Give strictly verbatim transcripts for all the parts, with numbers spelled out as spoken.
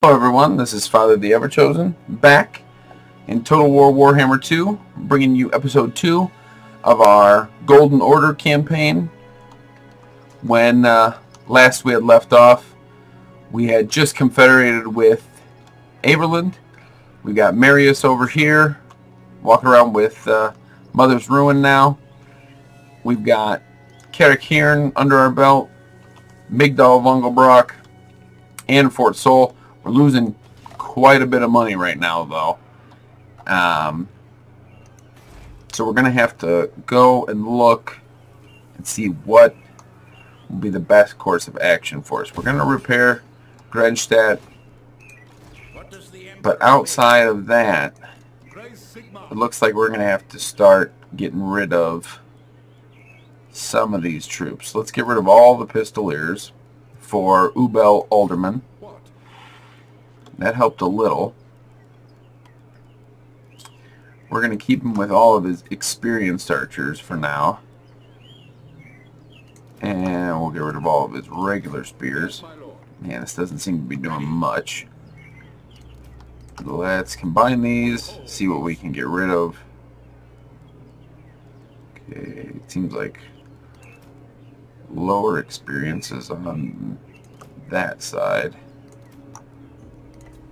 Hello everyone, this is Father the Everchosen, back in Total War Warhammer two, bringing you episode two of our Golden Order campaign. When uh, last we had left off, we had just confederated with Averland. We got Marius over here, walking around with uh, Mother's Ruin now. We've got Karakirn under our belt, Migdal of Unglebrock, and Fort Sol. We're losing quite a bit of money right now, though. Um, so we're going to have to go and look and see what will be the best course of action for us. We're going to repair Grenzstadt, but outside of that, it looks like we're going to have to start getting rid of some of these troops. Let's get rid of all the Pistoliers for Ubel Alderman. That helped a little. We're going to keep him with all of his experienced archers for now. And we'll get rid of all of his regular spears. Man, this doesn't seem to be doing much. Let's combine these, see what we can get rid of. Okay, it seems like lower experiences on that side.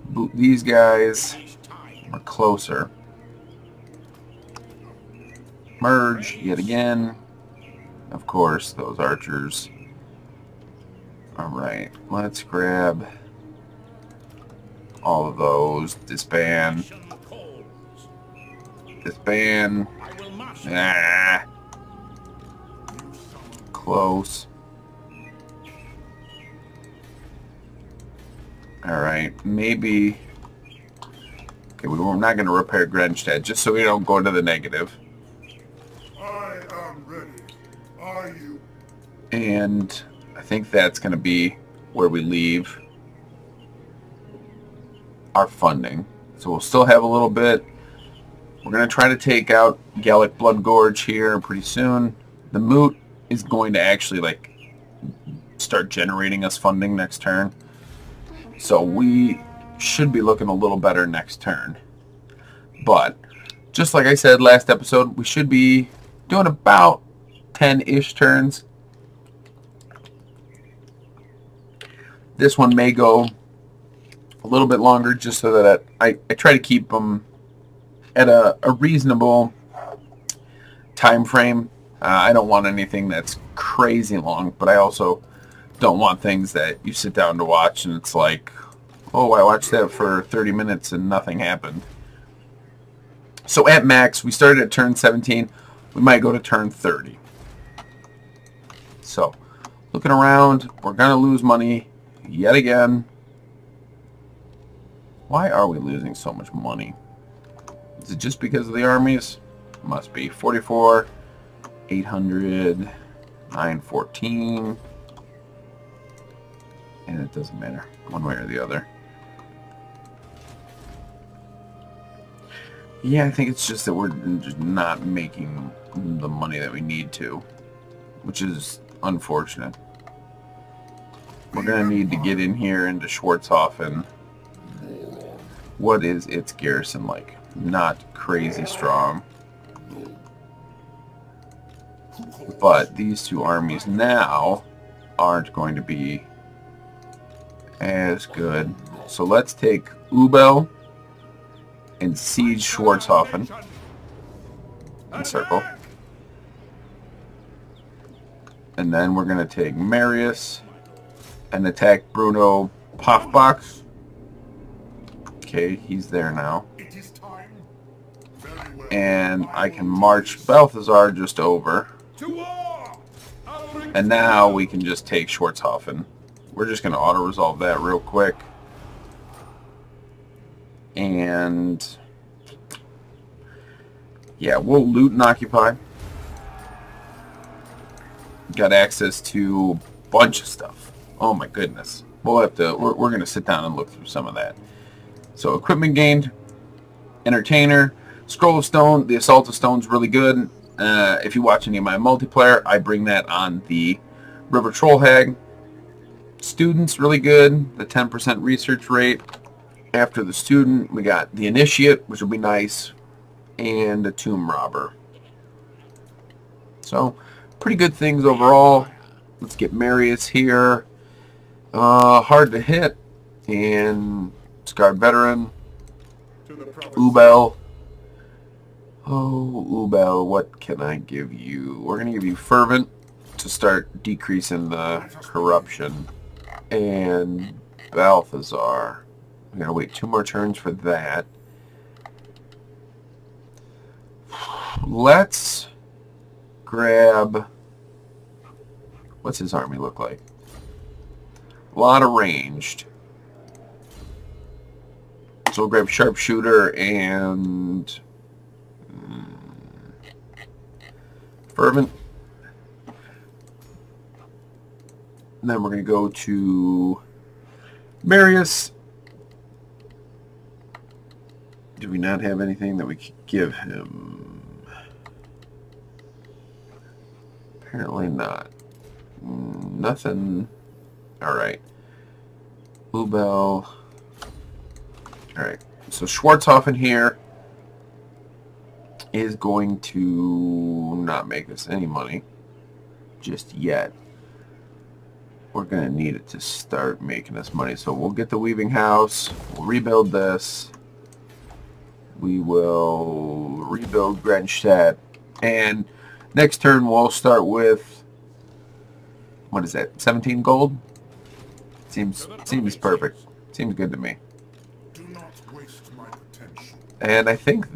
Boot these guys. We're closer. Merge yet again. Of course, those archers. Alright, let's grab all of those. Disband. Disband. Ah. Close. Alright, maybe... Okay, we're not going to repair Grenzstadt, just so we don't go into the negative. I am ready. Are you? And I think that's going to be where we leave our funding. So we'll still have a little bit. We're going to try to take out Gallic Blood Gorge here pretty soon. The Moot is going to actually, like, start generating us funding next turn. So we should be looking a little better next turn. But, just like I said last episode, we should be doing about ten-ish turns. This one may go a little bit longer, just so that I, I try to keep them at a, a reasonable time frame. Uh, I don't want anything that's crazy long, but I also... don't want things that you sit down to watch and it's like, oh, I watched that for thirty minutes and nothing happened. So at max, we started at turn seventeen. We might go to turn thirty. So, looking around, we're going to lose money yet again. Why are we losing so much money? Is it just because of the armies? Must be. forty-four, eight hundred, nine fourteen... And it doesn't matter, one way or the other. Yeah, I think it's just that we're just not making the money that we need to, which is unfortunate. We're going to need to get in here into Schwarzhofen. What is its garrison like? Not crazy strong. But these two armies now aren't going to be as good. So let's take Ubel and siege Schwarzhofen. Encircle. And then we're going to take Marius and attack Bruno Pofbach. Okay, he's there now. And I can march Balthasar just over. And now we can just take Schwarzhofen. We're just going to auto-resolve that real quick. And... yeah, we'll loot and occupy. Got access to a bunch of stuff. Oh my goodness. We'll have to... We're, we're going to sit down and look through some of that. So, equipment gained. Entertainer. Scroll of Stone. The Assault of Stone's really good. Uh, if you watch any of my multiplayer, I bring that on the River Trollhag. Students, really good. The ten percent research rate. After the student, we got the initiate, which will be nice, and the tomb robber. So, pretty good things overall. Let's get Marius here. Uh, hard to hit. And Scarred Veteran. Ubel. Oh, Ubel, what can I give you? We're going to give you Fervent to start decreasing the corruption. And Balthasar. We're going to wait two more turns for that. Let's grab... What's his army look like? A lot of ranged. So we'll grab Sharpshooter and... Um, Fervent. And then we're going to go to Marius. Do we not have anything that we could give him? Apparently not. Nothing. Alright. Bluebell. Alright. So Schwarzhofen here is going to not make us any money just yet. We're going to need it to start making us money. So we'll get the Weaving House. We'll rebuild this. We will rebuild Grenzstadt. And next turn we'll start with, what is that, seventeen gold? Seems seems perfect. Seems good to me. Do not waste my potential. And I think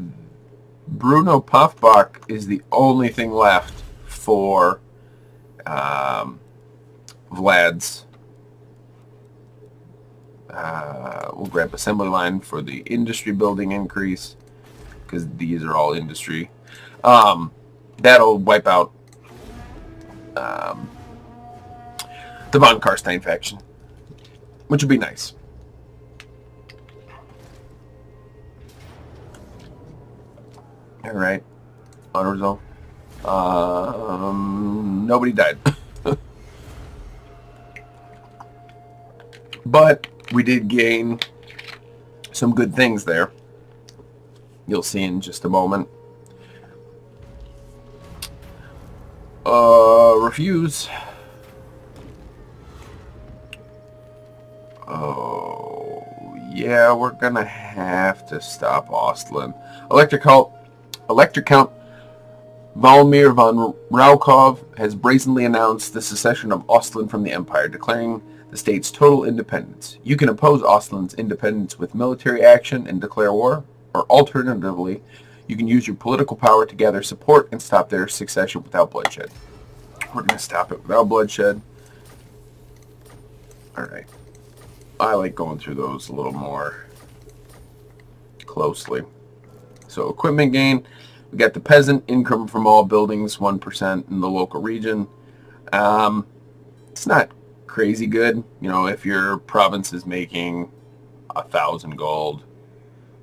Bruno Puffbach is the only thing left for um, Vlad's. Uh, we'll grab assembly line for the industry building increase, because these are all industry. Um, that'll wipe out um, the Von Karstein faction, which would be nice. Alright, unresolved. Um, nobody died. But we did gain some good things there. You'll see in just a moment. Uh, refuse. Oh, yeah, we're gonna have to stop Ostland. Electric Count, Electric Count Valmir von Raukov has brazenly announced the secession of Ostland from the Empire, declaring the state's total independence. You can oppose Ostland's independence with military action and declare war, or alternatively, you can use your political power to gather support and stop their succession without bloodshed. We're going to stop it without bloodshed. Alright. I like going through those a little more closely. So, equipment gain. We got the peasant income from all buildings, one percent in the local region. Um, it's not crazy good, you know. If your province is making a thousand gold,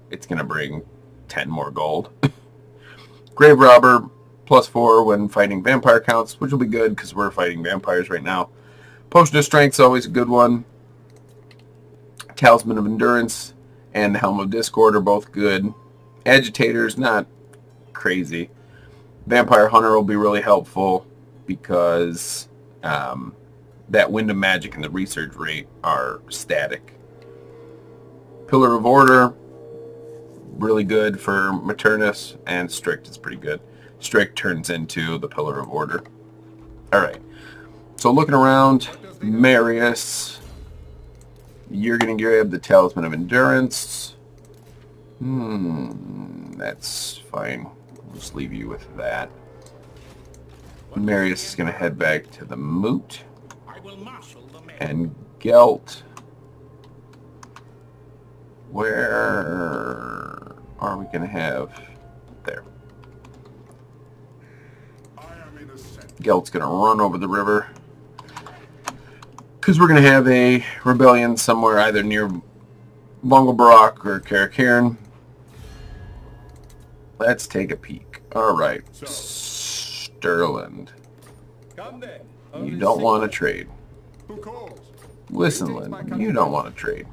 it's gonna bring ten more gold. Grave robber, plus four when fighting vampire counts, which will be good because we're fighting vampires right now. Potion of Strength's always a good one. Talisman of Endurance and the Helm of Discord are both good. Agitator's not crazy. Vampire Hunter will be really helpful because um, that wind of magic and the research rate are static. Pillar of Order, really good for Maternus, and Strict is pretty good. Strict turns into the Pillar of Order. Alright, so looking around, Marius, you're going to grab the Talisman of Endurance. Hmm, that's fine. We'll just leave you with that. Marius is going to head back to the Moot. And Gelt, where are we going to have there? Gelt's going to run over the river because we're going to have a rebellion somewhere either near Bungalbarak or Karakiran. Let's take a peek. Alright, Stirland. You don't want to trade. Listen, Lynn, you don't want to trade.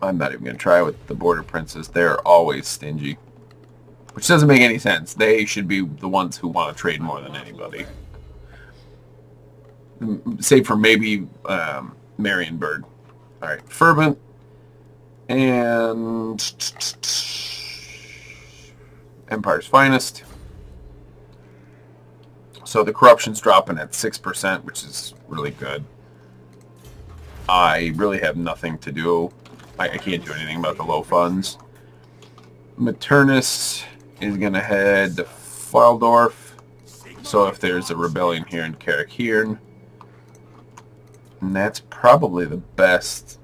I'm not even going to try with the Border Princes. They're always stingy. Which doesn't make any sense. They should be the ones who want to trade more than anybody. Save for maybe um, Marienburg. Alright, Fervent. And... Empire's Finest. So the corruption's dropping at six percent, which is really good. I really have nothing to do. I, I can't do anything about the low funds. Maternus is going to head to Fjaldorf. So if there's a rebellion here in Karakirn, and that's probably the best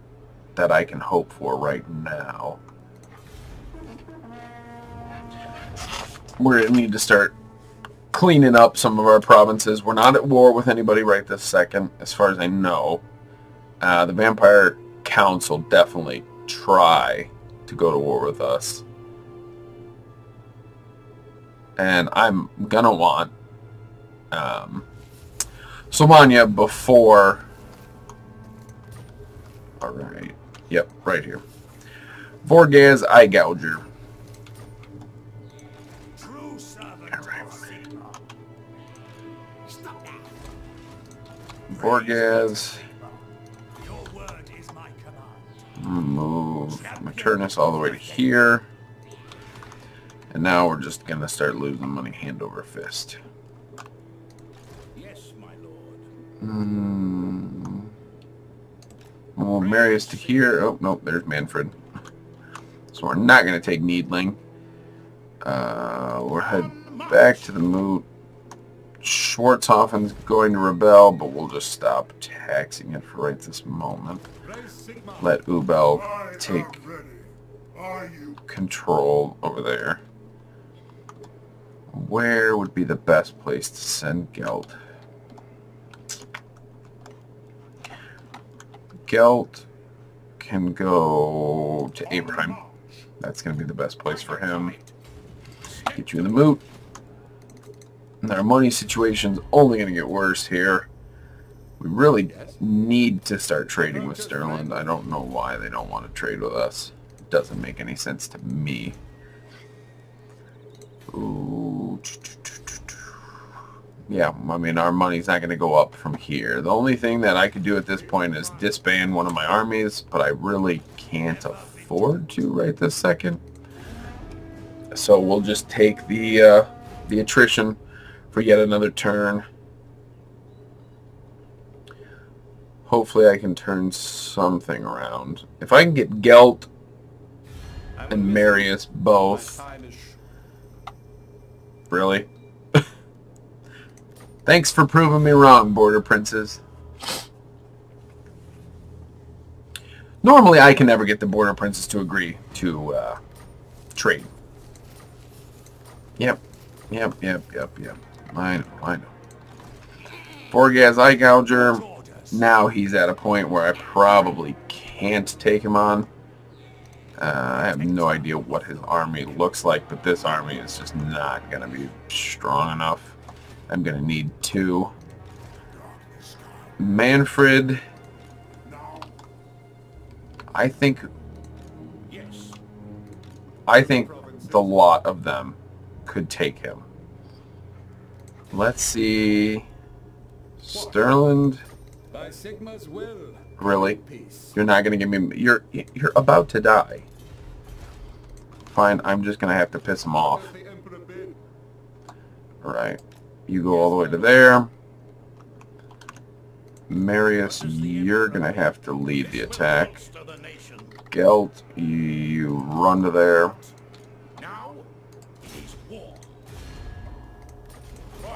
that I can hope for right now. We're going to need to start cleaning up some of our provinces. We're not at war with anybody right this second, as far as I know. Uh, the Vampire Council definitely try to go to war with us. And I'm going to want um, Slovenia before... Alright. Yep, right here. Vorgaz Eye Gouger. Vorgaz. Move Maternus all the way to here. And now we're just going to start losing money hand over fist. Yes, my lord. Mm. Well, Marius to here. Oh, no, there's Manfred. So we're not going to take Needling. Uh, we'll head back to the Moot. Schwarzhofen's going to rebel, but we'll just stop taxing it for right this moment. Let Ubel take control over there. Where would be the best place to send Gelt? Gelt can go to Abraham. That's going to be the best place for him. Get you in the Moot. And our money situation's only going to get worse here. We really need to start trading with Stirland. I don't know why they don't want to trade with us. It doesn't make any sense to me. Ooh. Yeah, I mean, our money's not going to go up from here. The only thing that I could do at this point is disband one of my armies, but I really can't afford to right this second. So we'll just take the, uh, the attrition for yet another turn. Hopefully I can turn something around. If I can get Gelt and Marius both. Really? Thanks for proving me wrong, Border Princes. Normally I can never get the Border Princes to agree to uh, trade. Yep, yep, yep, yep, yep. I know, I know. Vorgaz Eye Gouger. Now he's at a point where I probably can't take him on. Uh, I have no idea what his army looks like, but this army is just not going to be strong enough. I'm going to need two. Manfred. I think... I think the lot of them could take him. Let's see... Stirland... Sigma's will. Really? You're not going to give me... You're you're about to die. Fine, I'm just going to have to piss him off. Alright. You go all the way to there. Marius, you're going to have to lead the attack. Gelt, you run to there.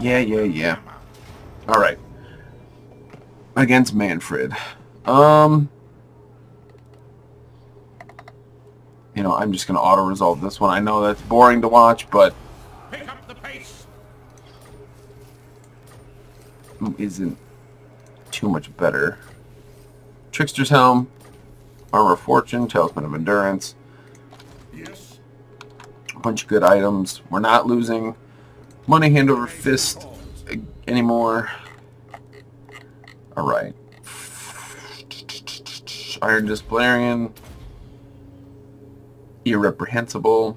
Yeah, yeah, yeah. Alright. Against Manfred. Um, you know, I'm just going to auto-resolve this one. I know that's boring to watch, but... Pick up the pace. Isn't too much better. Trickster's Helm. Armor of Fortune. Talisman of Endurance. Yes. A bunch of good items. We're not losing money hand over fist anymore. Alright. Iron Displarian. Irreprehensible.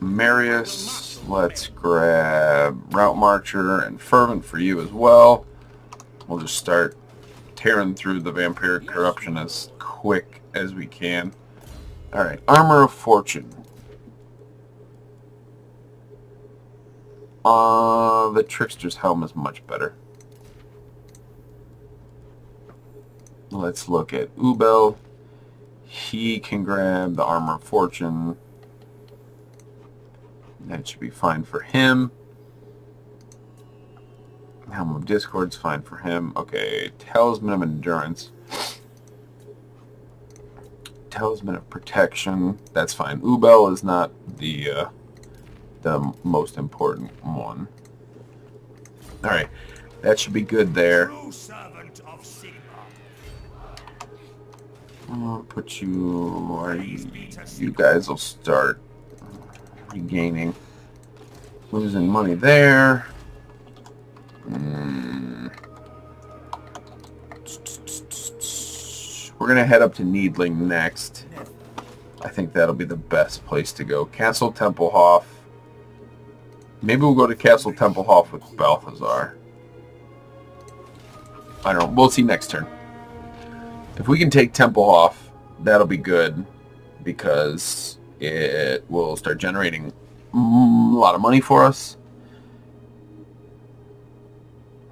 Marius. Let's grab Route Marcher and Fervent for you as well. We'll just start tearing through the Vampiric Corruption as quick as we can. Alright, Armor of Fortune. Uh, the Trickster's Helm is much better. Let's look at Ubel. He can grab the Armor of Fortune. That should be fine for him. Helm of Discord's fine for him. Okay, Talisman of Endurance. Talisman of Protection. That's fine. Ubel is not the uh, the most important one. All right, that should be good there. I'll put you. Are you, you guys will start regaining, losing money there. Mm. We're gonna head up to Needling next. I think that'll be the best place to go. Castle Templehof. Maybe we'll go to Castle Templehof with Balthasar. I don't know. We'll see next turn. If we can take Templehof, that'll be good because it will start generating a lot of money for us.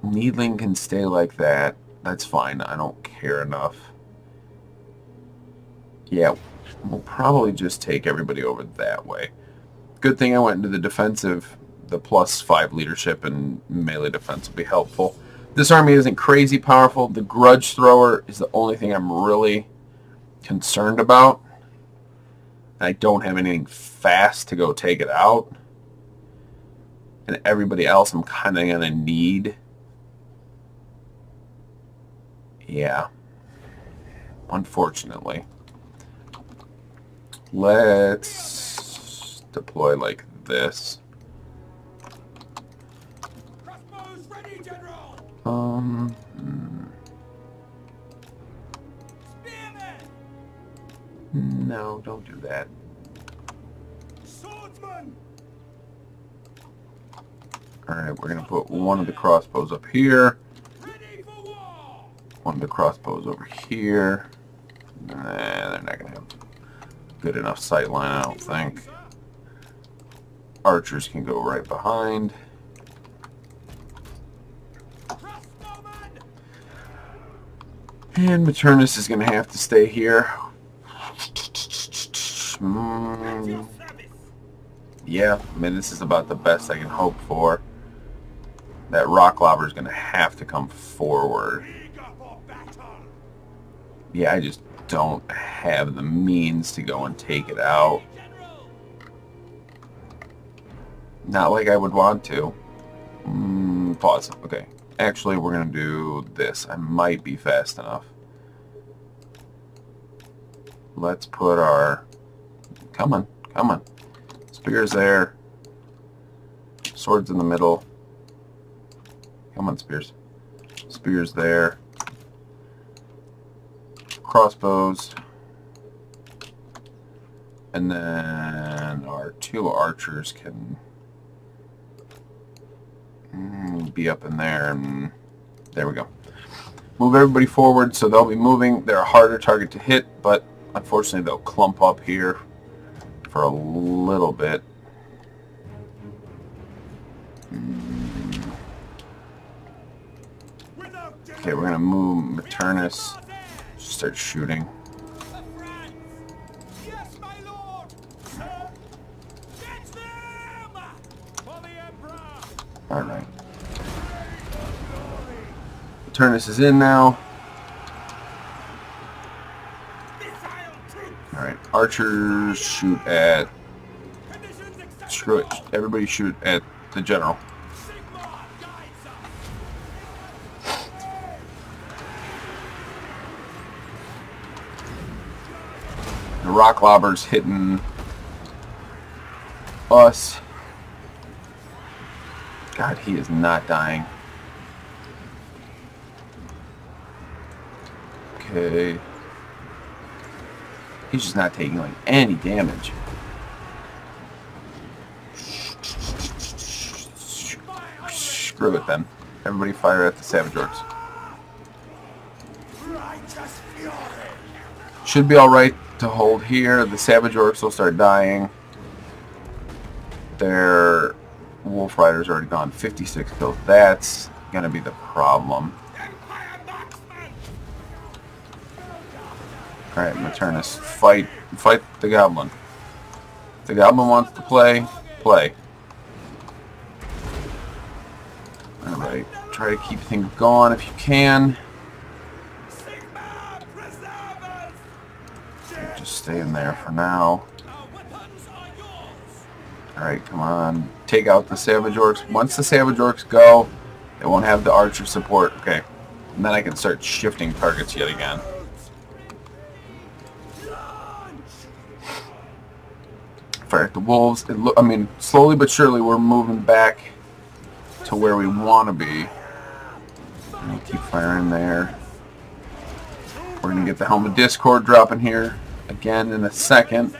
Needling can stay like that. That's fine. I don't care enough. Yeah, we'll probably just take everybody over that way. Good thing I went into the defensive. The plus five leadership and melee defense will be helpful. This army isn't crazy powerful. The Grudge Thrower is the only thing I'm really concerned about. I don't have anything fast to go take it out. And everybody else I'm kind of going to need. Yeah. Unfortunately. Let's deploy like this. Um. Hmm. No, don't do that. Alright, we're going to put one of the crossbows up here. One of the crossbows over here. Nah, they're not going to have good enough sight line, I don't think. Archers can go right behind. And Maternus is going to have to stay here. Mm. Yeah, I mean, this is about the best I can hope for. That Rock Lobber is going to have to come forward. Yeah, I just don't have the means to go and take it out. Not like I would want to. Mm, pause. Okay. Actually, we're going to do this. I might be fast enough. Let's put our... Come on, come on. Spears there. Swords in the middle. Come on, spears. Spears there. Crossbows. And then our two archers can... be up in there, and there we go. Move everybody forward, so they'll be moving. They're a harder target to hit, but unfortunately they'll clump up here for a little bit. Okay, we're gonna move Maternus. Just start shooting. Alright. Maternus is in now. Alright, archers shoot at... Screw it. Everybody shoot at the general. The Rock Lobber's hitting us. God, he is not dying. Okay. He's just not taking like any damage. Screw it then. Everybody fire at the Savage Orcs. Should be alright to hold here. The Savage Orcs will start dying. Their Wolf Rider's already gone. fifty-six kills. That's going to be the problem. Alright, Maternus. Fight. Fight the Goblin. If the Goblin wants to play, play. Alright. Try to keep things going if you can. Just stay in there for now. Alright, come on. Take out the Savage Orcs. Once the Savage Orcs go, they won't have the Archer support. Okay. And then I can start shifting targets yet again. Fire at the wolves. It lo I mean, slowly but surely we're moving back to where we want to be. And we'll keep firing there. We're going to get the Helm of Discord dropping here again in a second.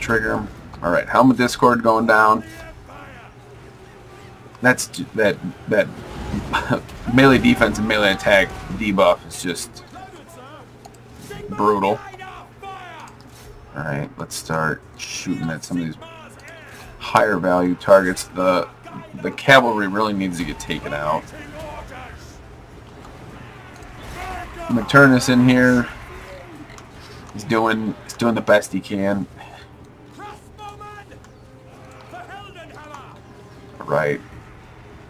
Trigger him. Alright, Helm of Discord going down. That's that that melee defense and melee attack debuff is just brutal. Alright, let's start shooting at some of these higher value targets. The the cavalry really needs to get taken out. Maternus in here. He's doing he's doing the best he can. Right.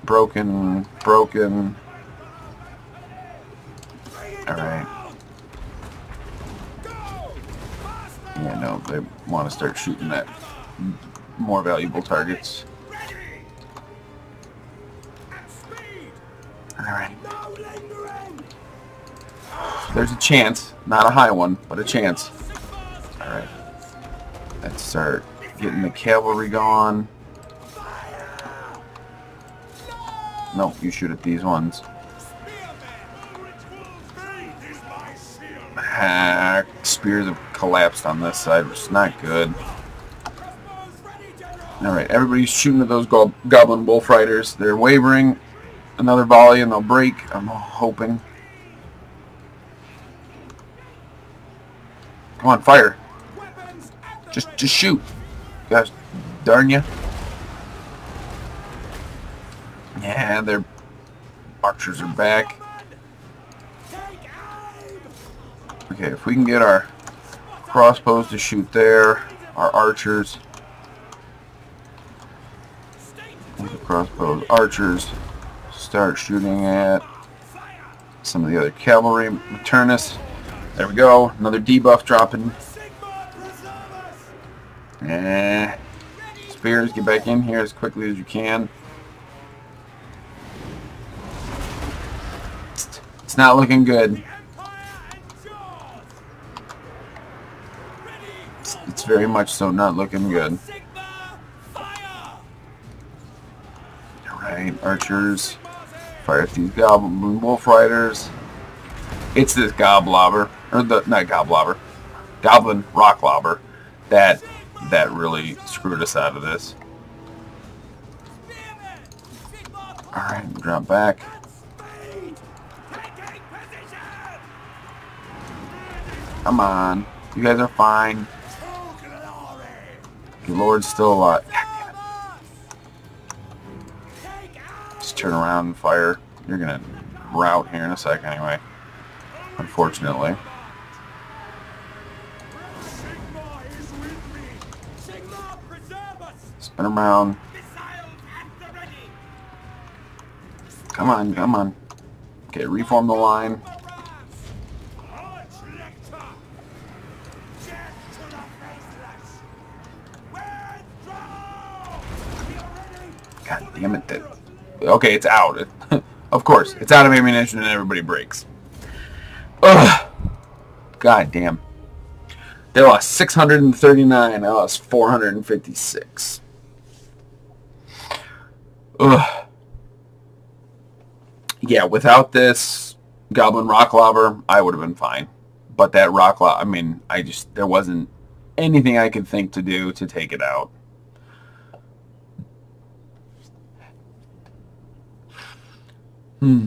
Broken. Broken. Alright. Yeah, no, they want to start shooting at more valuable targets. Alright. There's a chance. Not a high one, but a chance. Alright. Let's start getting the cavalry gone. No, you shoot at these ones. Ah, spears have collapsed on this side, which is not good. Alright, everybody's shooting at those go Goblin Wolf Riders. They're wavering. Another volley and they'll break, I'm hoping. Come on, fire. Just, just shoot. Gosh, darn ya. Yeah, their archers are back. Okay, if we can get our crossbows to shoot there, our archers. Crossbows, archers. Start shooting at some of the other cavalry. Maternus. There we go. Another debuff dropping. Eh. Spears, get back in here as quickly as you can. It's not looking good. It's, it's very much so not looking good. Alright, archers. Fire at these Goblin Wolf Riders. It's this Goblobber. Or the not Goblobber. Goblin Rocklobber. That that really screwed us out of this. Alright, drop back. Come on. You guys are fine. Your lord's still alive. God damn it. Just turn around and fire. You're gonna rout here in a sec anyway. Unfortunately. Spin around. Come on, come on. Okay, reform the line. Damn it, that, okay, it's out. It, of course, it's out of ammunition and everybody breaks. Ugh. God damn. They lost six hundred thirty-nine. I lost four hundred fifty-six. Ugh. Yeah, without this Goblin Rock Lobber, I would have been fine. But that Rock Lobber, I mean, I just, there wasn't anything I could think to do to take it out. Hmm.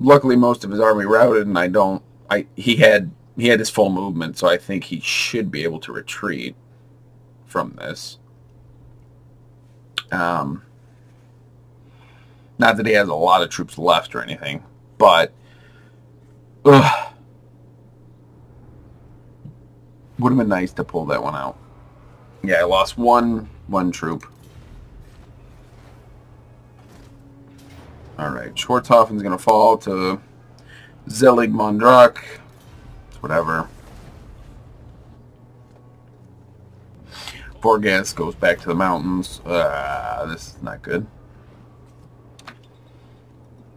Luckily, most of his army routed, and I don't, I, he had, he had his full movement, so I think he should be able to retreat from this. Um, not that he has a lot of troops left or anything, but ugh, would have been nice to pull that one out. Yeah, I lost one one troop. All right, Schwarzhofen's gonna fall to Zeligmondrak, whatever. Vorgaz goes back to the mountains. Uh, this is not good.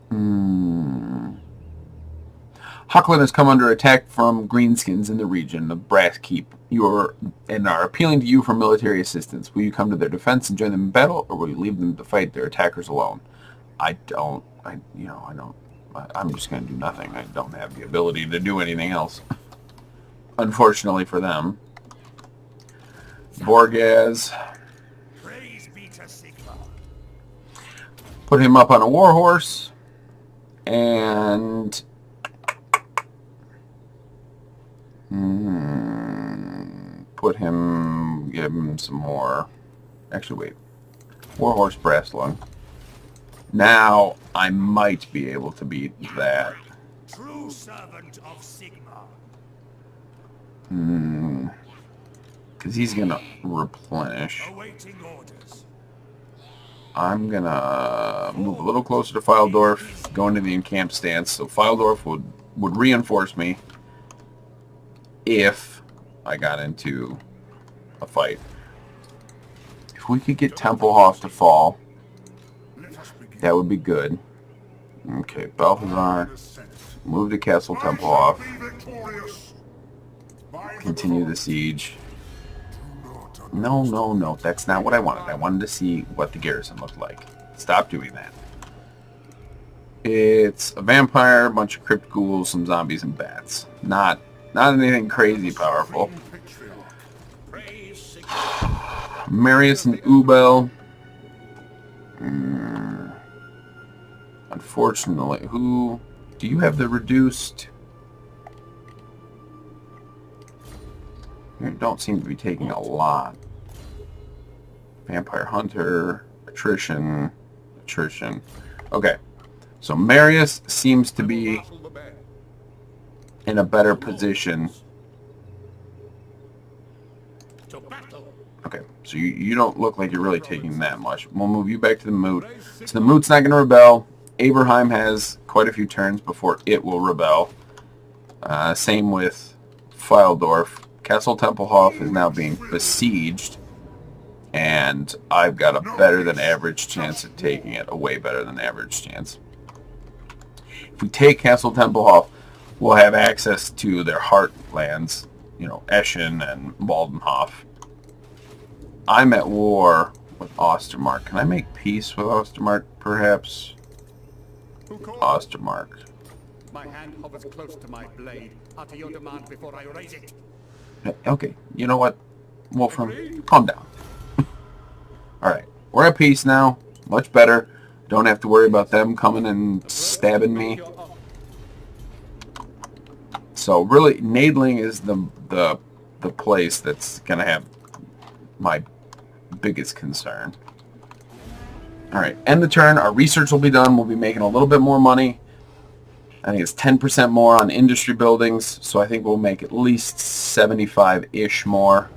Hmm. Hockland has come under attack from Greenskins in the region of Brass Keep. You are and are appealing to you for military assistance. Will you come to their defense and join them in battle, or will you leave them to fight their attackers alone? I don't. I you know I don't. I, I'm just going to do nothing. I don't have the ability to do anything else. Unfortunately for them. Vorgaz. Put him up on a war horse. And mm, put him, give him some more. Actually, wait. War horse, brass lung. Now I might be able to beat that. True servant of Sigmar. Hmm. Because he's going to replenish. I'm going to move a little closer to Fjaldorf, go into the encamp stance. So Fjaldorf would, would reinforce me if I got into a fight. If we could get Templehof to fall, that would be good. Okay, Balthasar, move to Castle Templehof, continue the siege. No, no, no, that's not what I wanted. I wanted to see what the garrison looked like. Stop doing that. It's a vampire, a bunch of crypt ghouls, some zombies, and bats. Not not anything crazy powerful. Marius and Ubel. Mm. Unfortunately, who... Do you have the reduced... You don't seem to be taking a lot. Vampire Hunter, attrition, attrition. Okay, so Marius seems to be in a better position. Okay, so you, you don't look like you're really taking that much. We'll move you back to the Moot. So the Moot's not going to rebel. Averheim has quite a few turns before it will rebel. Uh, same with Fjaldorf. Castle Templehof is now being besieged, and I've got a better than average chance at taking it, a way better than average chance. If we take Castle Templehof, we'll have access to their heartlands, you know, Eschen and Waldenhof. I'm at war with Ostermark. Can I make peace with Ostermark, perhaps? Ostermark. My hand hovers close to my blade. Utter your demand before I raise it. Okay, you know what, Wolfram, calm down. Alright, we're at peace now, much better. Don't have to worry about them coming and stabbing me. So really, Nadling is the, the, the place that's going to have my biggest concern. Alright, end the turn, our research will be done, we'll be making a little bit more money. I think it's ten percent more on industry buildings, so I think we'll make at least seventy-five-ish more.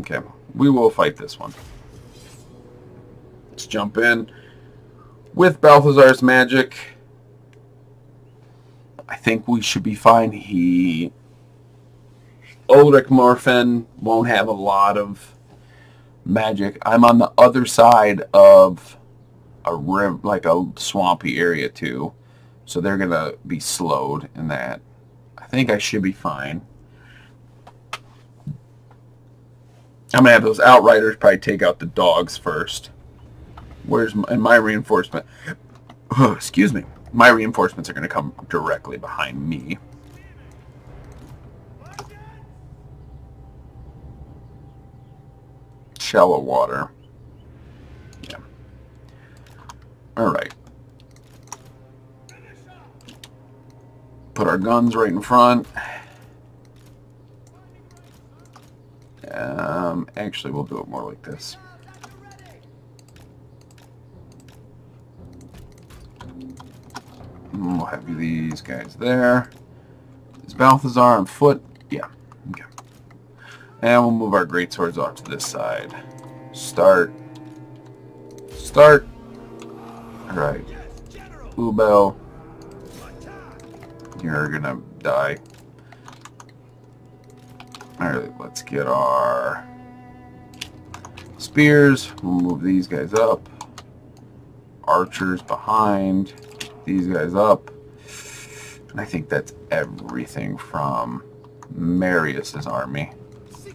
Okay, we will fight this one. Let's jump in. With Balthazar's magic, I think we should be fine. He... Ulrich Morfen won't have a lot of magic. I'm on the other side of... a rim, like a swampy area too, so they're gonna be slowed in that. I think I should be fine. I'm gonna have those Outriders probably take out the dogs first. Where's my, and my reinforcement? Oh, excuse me. My reinforcements are gonna come directly behind me. Shallow water. Yeah. All right. Put our guns right in front. Um, actually, we'll do it more like this. And we'll have these guys there. Is Balthasar on foot? Yeah. Okay. And we'll move our greatswords off to this side. Start. Start. All right. Ubel. You're gonna die. Alright, let's get our spears. We'll move these guys up. Archers behind. These guys up. And I think that's everything from Marius's army. So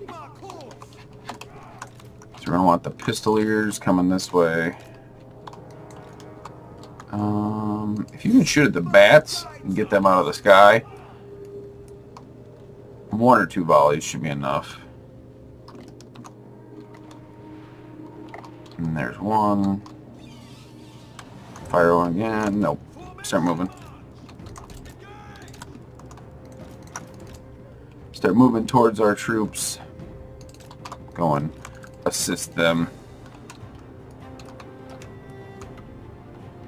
we're gonna want the pistoliers coming this way. Um, if you can shoot at the bats and get them out of the sky, one or two volleys should be enough. And there's one. Fire one again. Nope. Start moving. Start moving towards our troops. Go and assist them.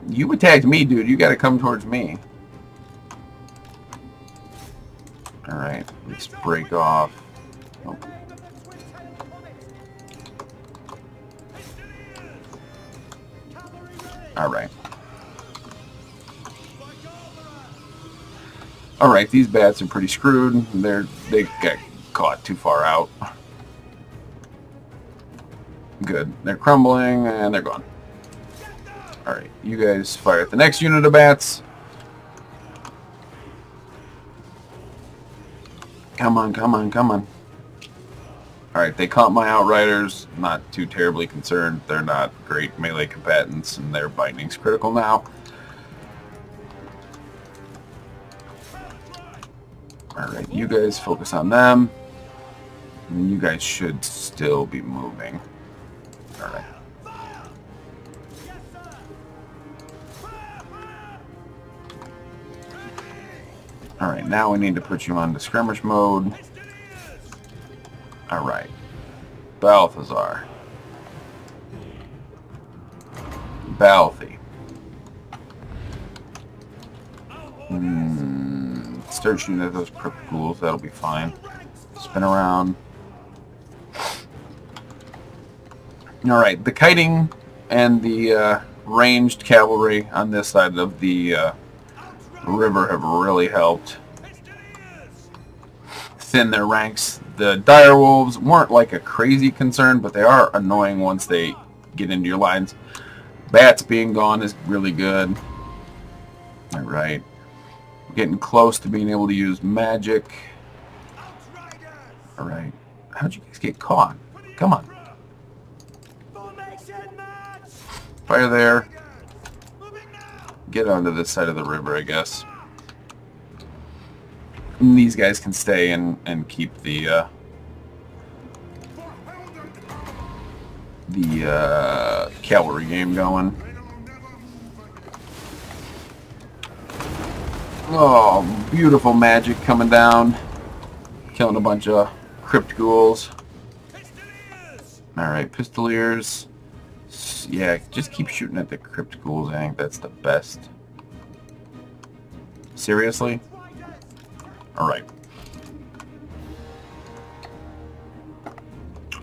You attacked me, dude. You gotta come towards me. Alright, let's break off. Oh. Alright. Alright, these bats are pretty screwed. They're, they got caught too far out. Good. They're crumbling, and they're gone. Alright, you guys fire at the next unit of bats. Come on, come on, come on. Alright, they caught my Outriders. Not too terribly concerned. They're not great melee combatants, and their binding's critical now. Alright, you guys focus on them. And you guys should still be moving. Alright. Alright, now we need to put you onto skirmish mode. Alright. Balthasar. Balthy. Mm, start shooting at those crypt ghouls, that'll be fine. Spin around. Alright, the kiting and the uh, ranged cavalry on this side of the uh, river have really helped thin their ranks. The direwolves weren't like a crazy concern, but they are annoying once they get into your lines. Bats being gone is really good. Alright. Getting close to being able to use magic. Alright. How'd you guys get caught? Come on. Fire there. Get onto this side of the river, I guess. And these guys can stay and, and keep the uh, the uh, cavalry game going. Oh, beautiful magic coming down. Killing a bunch of crypt ghouls. Alright, pistoliers. Yeah, just keep shooting at the crypt ghouls. I think that's the best. Seriously? Alright.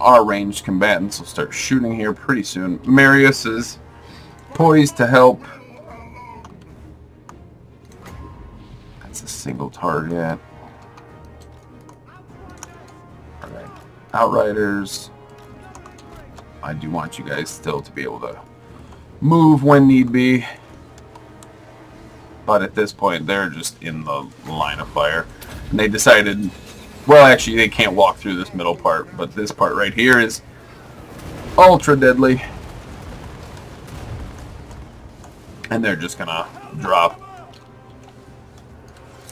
Our ranged combatants will start shooting here pretty soon. Marius is poised to help. That's a single target. Alright. Outriders. I do want you guys still to be able to move when need be. But at this point, they're just in the line of fire. And they decided, well, actually, they can't walk through this middle part, but this part right here is ultra deadly. And they're just gonna drop.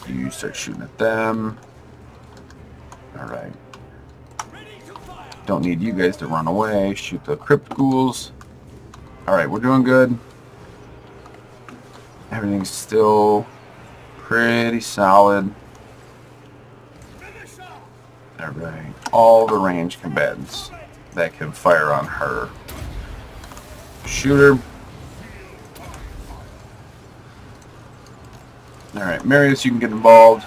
You start shooting at them. Alright. Don't need you guys to run away. Shoot the crypt ghouls. Alright, we're doing good. Everything's still pretty solid. Alright. All the ranged combatants that can fire on her. Shoot her. Alright, Marius, you can get involved.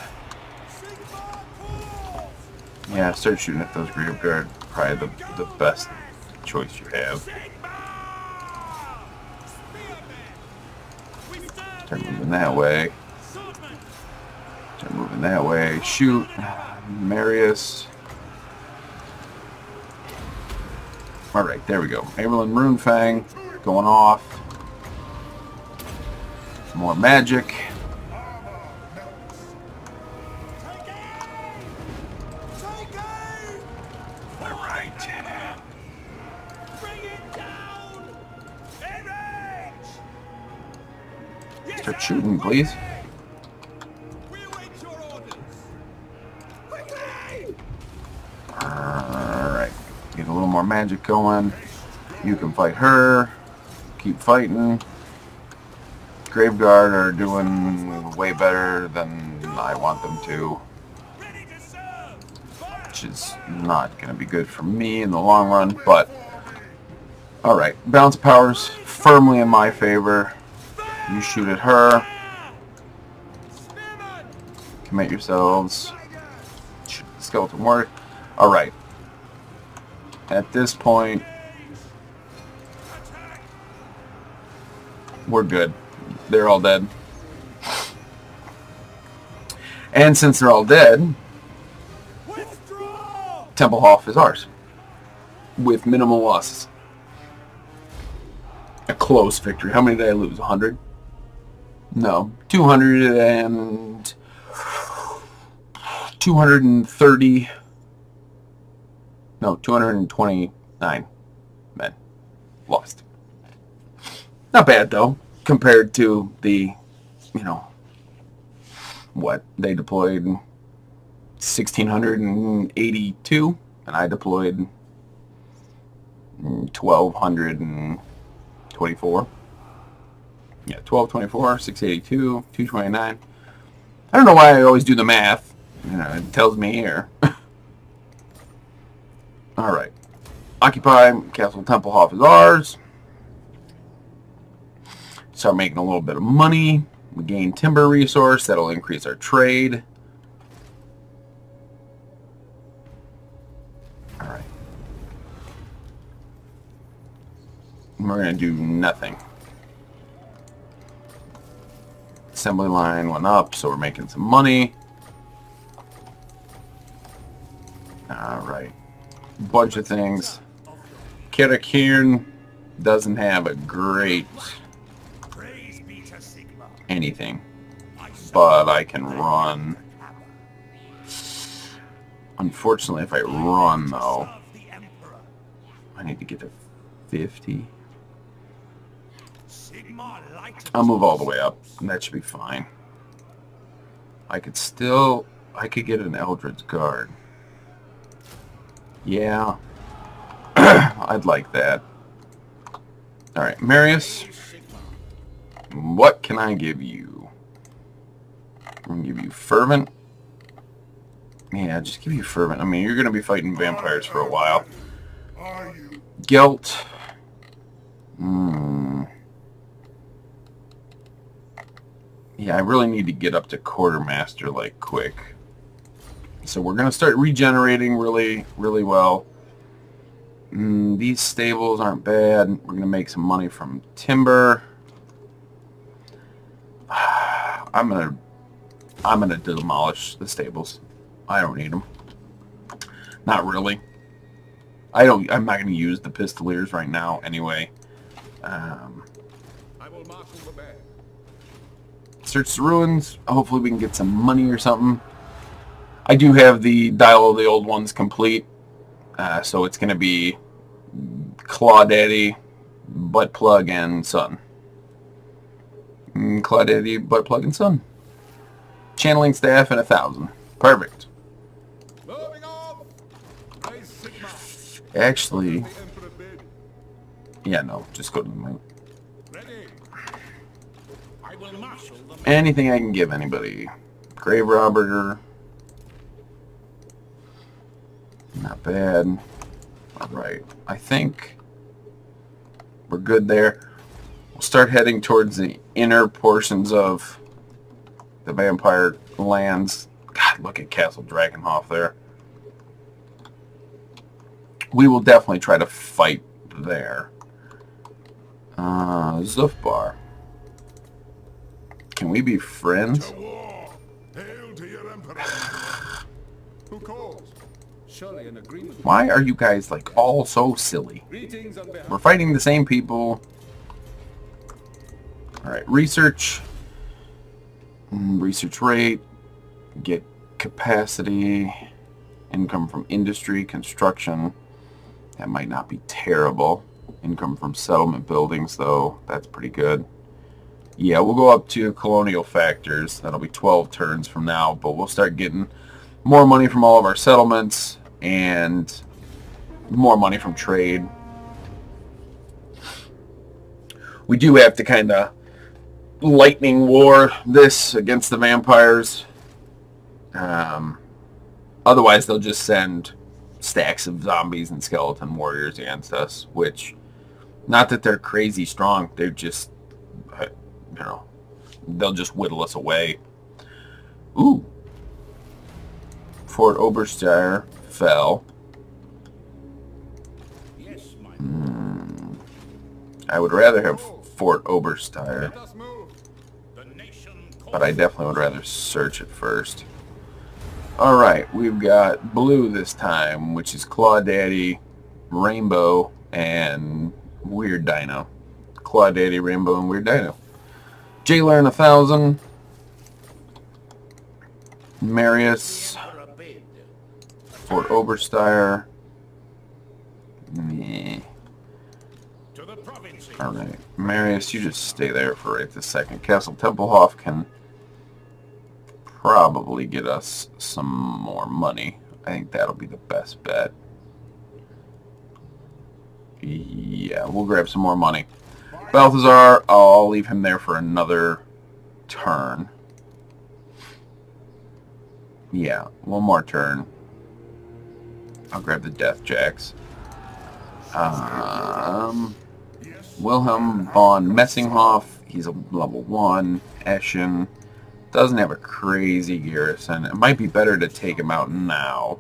Yeah, start shooting at those rear guard. Probably the, the best choice you have. Start moving that way. Start moving that way. Shoot. Marius. Alright, there we go. Averland Runefang going off. Some more magic. Start shooting, please. Alright. Get a little more magic going. You can fight her. Keep fighting. Graveguard are doing way better than I want them to. Which is not going to be good for me in the long run, but... Alright. Balance powers firmly in my favor. You shoot at her. Commit yourselves. Shoot the skeleton work. Alright. At this point, we're good. They're all dead. And since they're all dead, Templehof is ours. With minimal losses. A close victory. How many did I lose? one hundred? No, two hundred and two hundred thirty, no, two hundred twenty-nine men lost. Not bad though, compared to the, you know, what, they deployed one thousand six hundred eighty-two, and I deployed one thousand two hundred twenty-four. Yeah, twelve twenty-four, six eighty-two, two twenty-nine. I don't know why I always do the math. You know, it tells me here. Alright. Occupy. Castle Templehof is ours. Start making a little bit of money. We gain timber resource. That'll increase our trade. Alright. We're going to do nothing. Assembly line went up, so we're making some money. Alright. Bunch of things. Karakirn doesn't have a great anything. But I can run. Unfortunately, if I run, though, I need to get to fifty. I'll move all the way up, and that should be fine. I could still... I could get an Eldred's Guard. Yeah. I'd like that. Alright, Marius. What can I give you? I'm going to give you Fervent. Yeah, just give you Fervent. I mean, you're going to be fighting vampires for a while. Gelt. Hmm... Yeah, I really need to get up to quartermaster like quick. So we're going to start regenerating really, really well. Mm, these stables aren't bad. We're going to make some money from timber. I'm going to I'm going to demolish the stables. I don't need them. Not really. I don't I'm not going to use the pistoliers right now anyway. Um I will marshal the band. Search the ruins. Hopefully we can get some money or something. I do have the Dial of the Old Ones complete, uh, so it's going to be Clawdaddy, Butt Plug, and Son. Clawdaddy, Butt Plug, and Son. Channeling Staff and a thousand. Perfect. Moving on. Actually, yeah, no, just go to the Moot. Anything I can give anybody. Grave Robber. Not bad. Alright, I think we're good there. We'll start heading towards the inner portions of the vampire lands. God, look at Castle Dragonhof there. We will definitely try to fight there. Uh, Zhufbar. Can we be friends? Who calls? Surely an agreement. Why are you guys like all so silly? We're fighting the same people. Alright, research. Research rate. Get capacity. Income from industry, construction. That might not be terrible. Income from settlement buildings though, that's pretty good. Yeah, we'll go up to colonial factors. That'll be twelve turns from now, but we'll start getting more money from all of our settlements and more money from trade. We do have to kind of lightning war this against the vampires. Um, otherwise, they'll just send stacks of zombies and skeleton warriors against us, which, not that they're crazy strong, they're just... You know, they'll just whittle us away. Ooh. Fort Obersteyer fell. Yes, my mm. I would rather have Fort Obersteyer. But I definitely would rather search it first. Alright, we've got blue this time, which is Clawdaddy, Rainbow, and Weird Dino. Clawdaddy, Rainbow, and Weird Dino. Jailer and a thousand. Marius. Fort Obersteyer. Meh. Alright. Marius, you just stay there for right this second. Castle Templehof can probably get us some more money. I think that'll be the best bet. Yeah, we'll grab some more money. Balthasar, I'll leave him there for another turn. Yeah, one more turn. I'll grab the Death Jacks. Um, Wilhelm von Messinghoff, he's a level one. Eschen doesn't have a crazy garrison. It might be better to take him out now,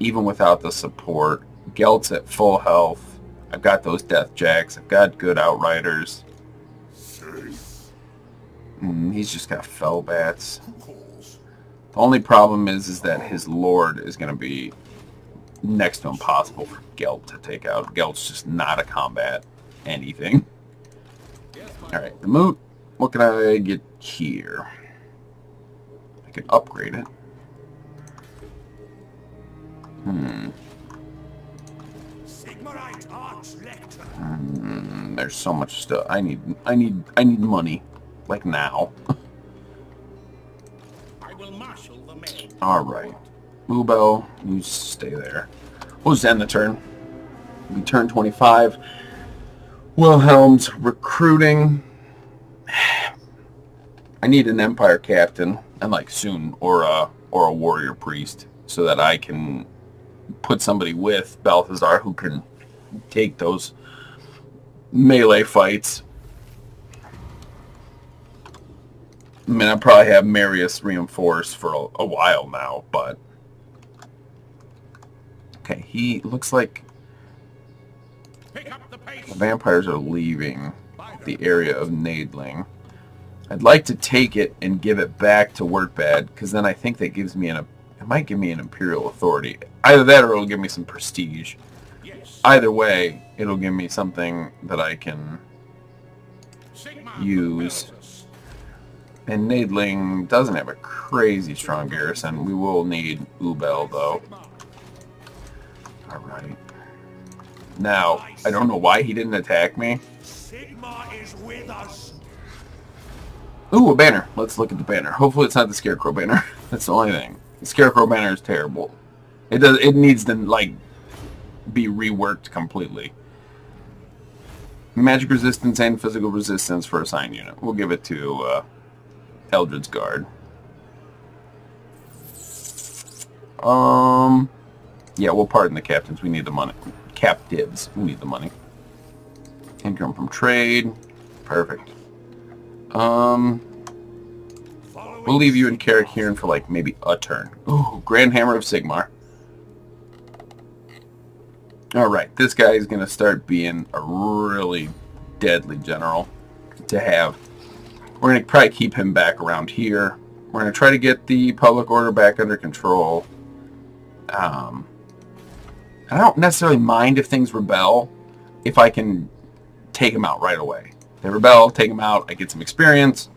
even without the support. Gelt's at full health. I've got those Death Jacks. I've got good Outriders. Mm, he's just got Fell Bats. The only problem is, is that his Lord is going to be next to impossible for Gelt to take out. Gelt's just not a combat anything. Alright, the Moot. What can I get here? I can upgrade it. Hmm. Mm, there's so much stuff. I need, I need, I need money, like now. All right, Bluebell, you stay there. We'll just end the turn. We turn twenty-five. Wilhelm's recruiting. I need an Empire Captain, and like soon, or a or a Warrior Priest, so that I can put somebody with Balthasar who can take those melee fights. I mean, I probably have Marius reinforced for a, a while now, but okay, he looks like the vampires are leaving the area of Nadling. I'd like to take it and give it back to Wurtbad, because then I think that gives me an it might give me an Imperial Authority. Either that or it'll give me some prestige. Either way, it'll give me something that I can use And Nadling doesn't have a crazy strong garrison. We will need Ubel, though. Alright. Now, I don't know why he didn't attack me. Sigmar is with us. Ooh, a banner. Let's look at the banner. Hopefully it's not the Scarecrow banner. That's the only thing. The Scarecrow banner is terrible. It does. It needs to, like, be reworked completely. Magic resistance and physical resistance for a sign unit. We'll give it to uh, Eldred's Guard. Um, yeah, we'll pardon the captains. We need the money. Captives. We need the money. Income from trade. Perfect. Um, we'll leave you in Carrick here for like maybe a turn. Ooh, Grand Hammer of Sigmar. Alright, this guy is going to start being a really deadly general to have. We're going to probably keep him back around here. We're going to try to get the public order back under control. Um, I don't necessarily mind if things rebel, if I can take them out right away. If they rebel, take them out, I get some experience.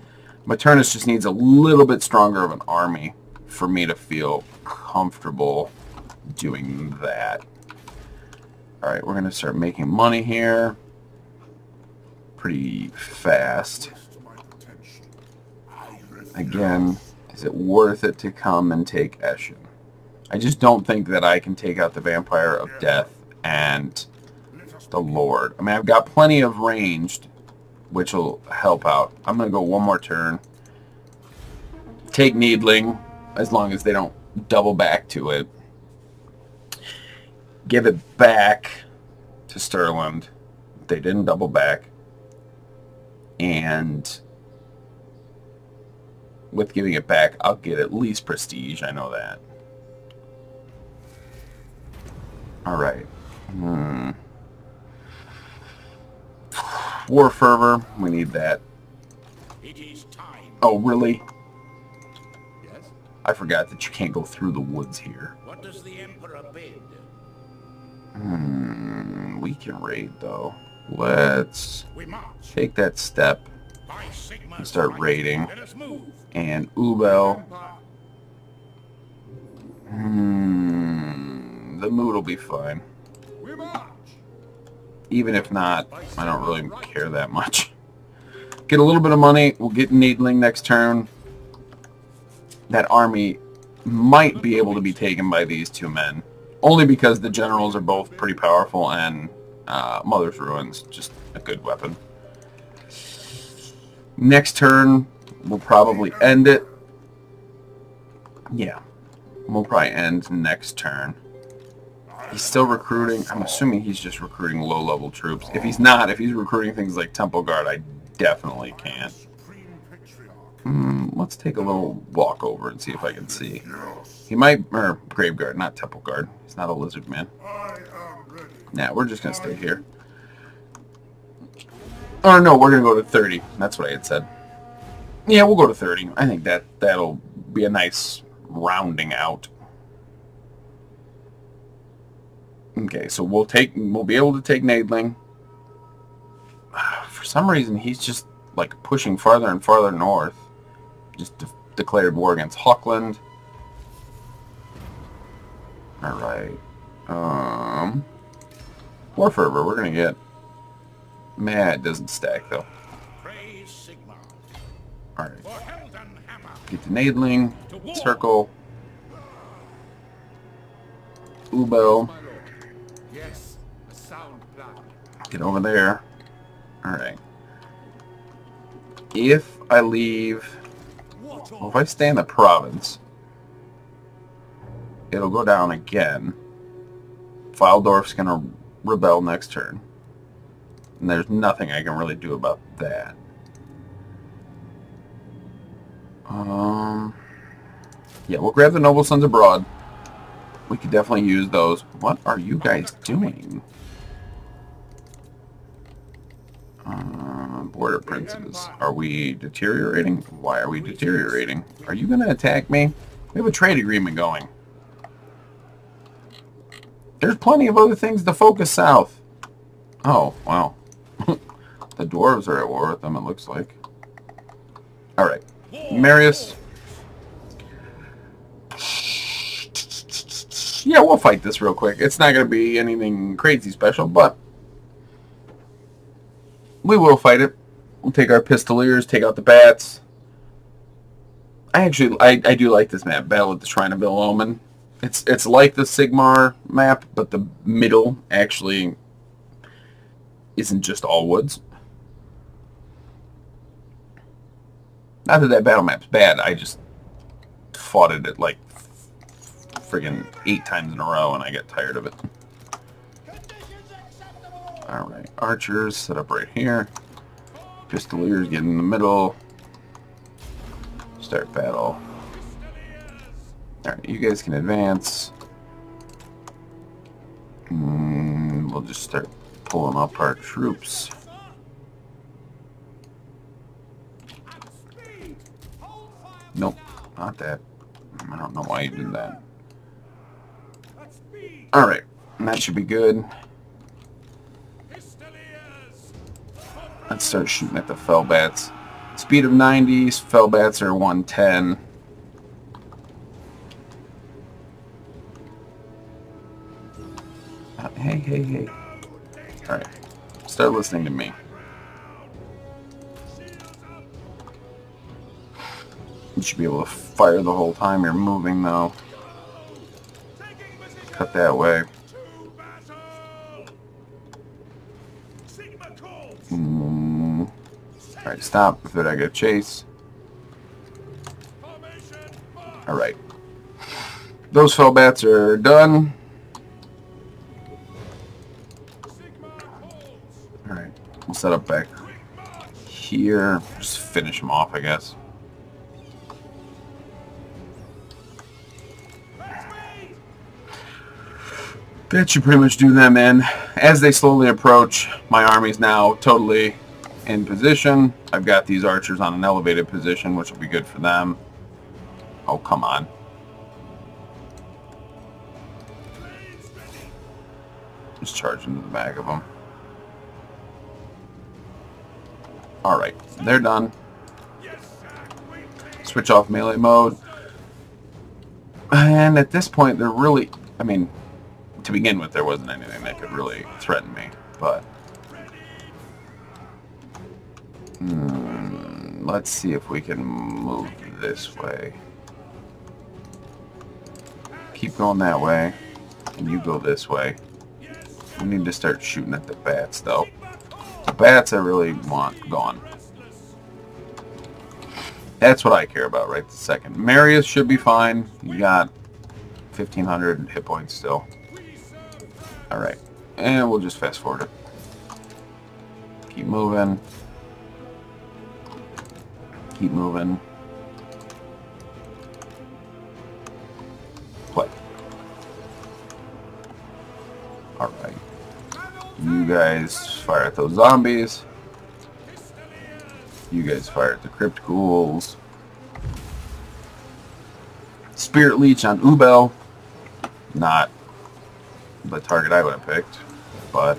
Maternus just needs a little bit stronger of an army for me to feel comfortable doing that. Alright, we're going to start making money here pretty fast. Again, is it worth it to come and take Eschen? I just don't think that I can take out the Vampire of Death and the Lord. I mean, I've got plenty of ranged, which will help out. I'm going to go one more turn. Take Needling, as long as they don't double back to it. Give it back to Stirland. They didn't double back. And with giving it back, I'll get at least prestige. I know that. Alright. Hmm. War fervor. We need that. It is time. Oh, really? Yes? I forgot that you can't go through the woods here. What does the Emperor bid? Hmm, we can raid though. Let's take that step and start raiding. And Ubel. Hmm, the mood will be fine. Even if not, I don't really care that much. Get a little bit of money. We'll get Needling next turn. That army might be able to be taken by these two men. Only because the generals are both pretty powerful, and uh, Mother's Ruin's just a good weapon. Next turn, we'll probably end it. Yeah, we'll probably end next turn. He's still recruiting. I'm assuming he's just recruiting low-level troops. If he's not, if he's recruiting things like Temple Guard, I definitely can't. Hmm, let's take a little walk over and see if I can see. He might, or Graveguard, not Temple Guard. He's not a lizard man. Nah, we're just going to stay here. Or no, we're going to go to thirty. That's what I had said. Yeah, we'll go to thirty. I think that, that'll be a nice rounding out. Okay, so we'll take, we'll be able to take Nadling. For some reason, he's just, like, pushing farther and farther north. Just de declared war against Hawkland. Alright. Um, War Fervor, we're going to get... Man, it doesn't stack, though. Alright. Get the Nadling. Circle. Ubel. Get over there. Alright. If I leave... Well, if I stay in the province... It'll go down again. Fjaldorf's going to rebel next turn. And there's nothing I can really do about that. Um, yeah, we'll grab the Noble Sons Abroad. We could definitely use those. What are you guys doing? Uh, Border Princes. Are we deteriorating? Why are we deteriorating? Are you going to attack me? We have a trade agreement going. There's plenty of other things to focus south. Oh, wow. The dwarves are at war with them, it looks like. Alright. Marius. Yeah, we'll fight this real quick. It's not going to be anything crazy special, but we will fight it. We'll take our pistoliers, take out the bats. I actually, I, I do like this map, Battle at the Shrine of Ill Omen. It's, it's like the Sigmar map, but the middle actually isn't just all woods. Not that that battle map's bad, I just fought it at like friggin' eight times in a row and I got tired of it. Alright, archers set up right here. Pistoliers get in the middle. Start battle. Alright, you guys can advance. Mm, we'll just start pulling up our troops. Nope, not that. I don't know why you did that. Alright, that should be good. Let's start shooting at the Fellbats. Speed of ninety, Fellbats are one ten. Uh, hey, hey, hey. Alright, start listening to me. You should be able to fire the whole time you're moving, though. Cut that way. Mm. Alright, stop before I go chase. Alright. Those Fellbats are done. Alright, we'll set up back here. Just finish them off, I guess. That should pretty much do them in. As they slowly approach, my army's now totally in position. I've got these archers on an elevated position, which will be good for them. Oh, come on. Just charge into the back of them. Alright, they're done. Switch off melee mode. And at this point, they're really... I mean... To begin with, there wasn't anything that could really threaten me, but... Mm, let's see if we can move this way. Keep going that way, and you go this way. We need to start shooting at the bats, though. The bats I really want gone. That's what I care about right this second. Marius should be fine. You got fifteen hundred hit points still. Alright, and we'll just fast forward it. Keep moving. Keep moving. Play. Alright. You guys fire at those zombies. You guys fire at the crypt ghouls. Spirit Leech on Ubel. Not the target I would have picked, but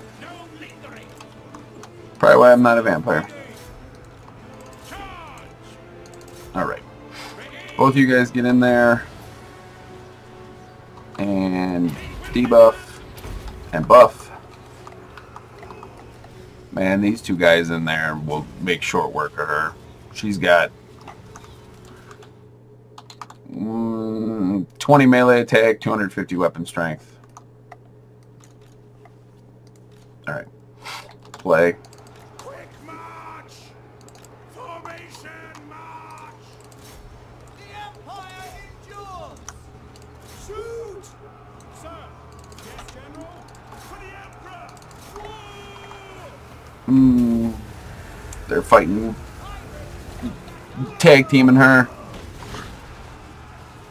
probably why I'm not a vampire. Alright. Both you guys get in there and debuff and buff. Man, these two guys in there will make short work of her. She's got mm, twenty melee attack, two hundred fifty weapon strength. Alright. Play. Quick march. Formation march. The Empire endures. Shoot. Sir. Yes, General. For the Emperor. War. Hmm. They're fighting. Tag teaming her.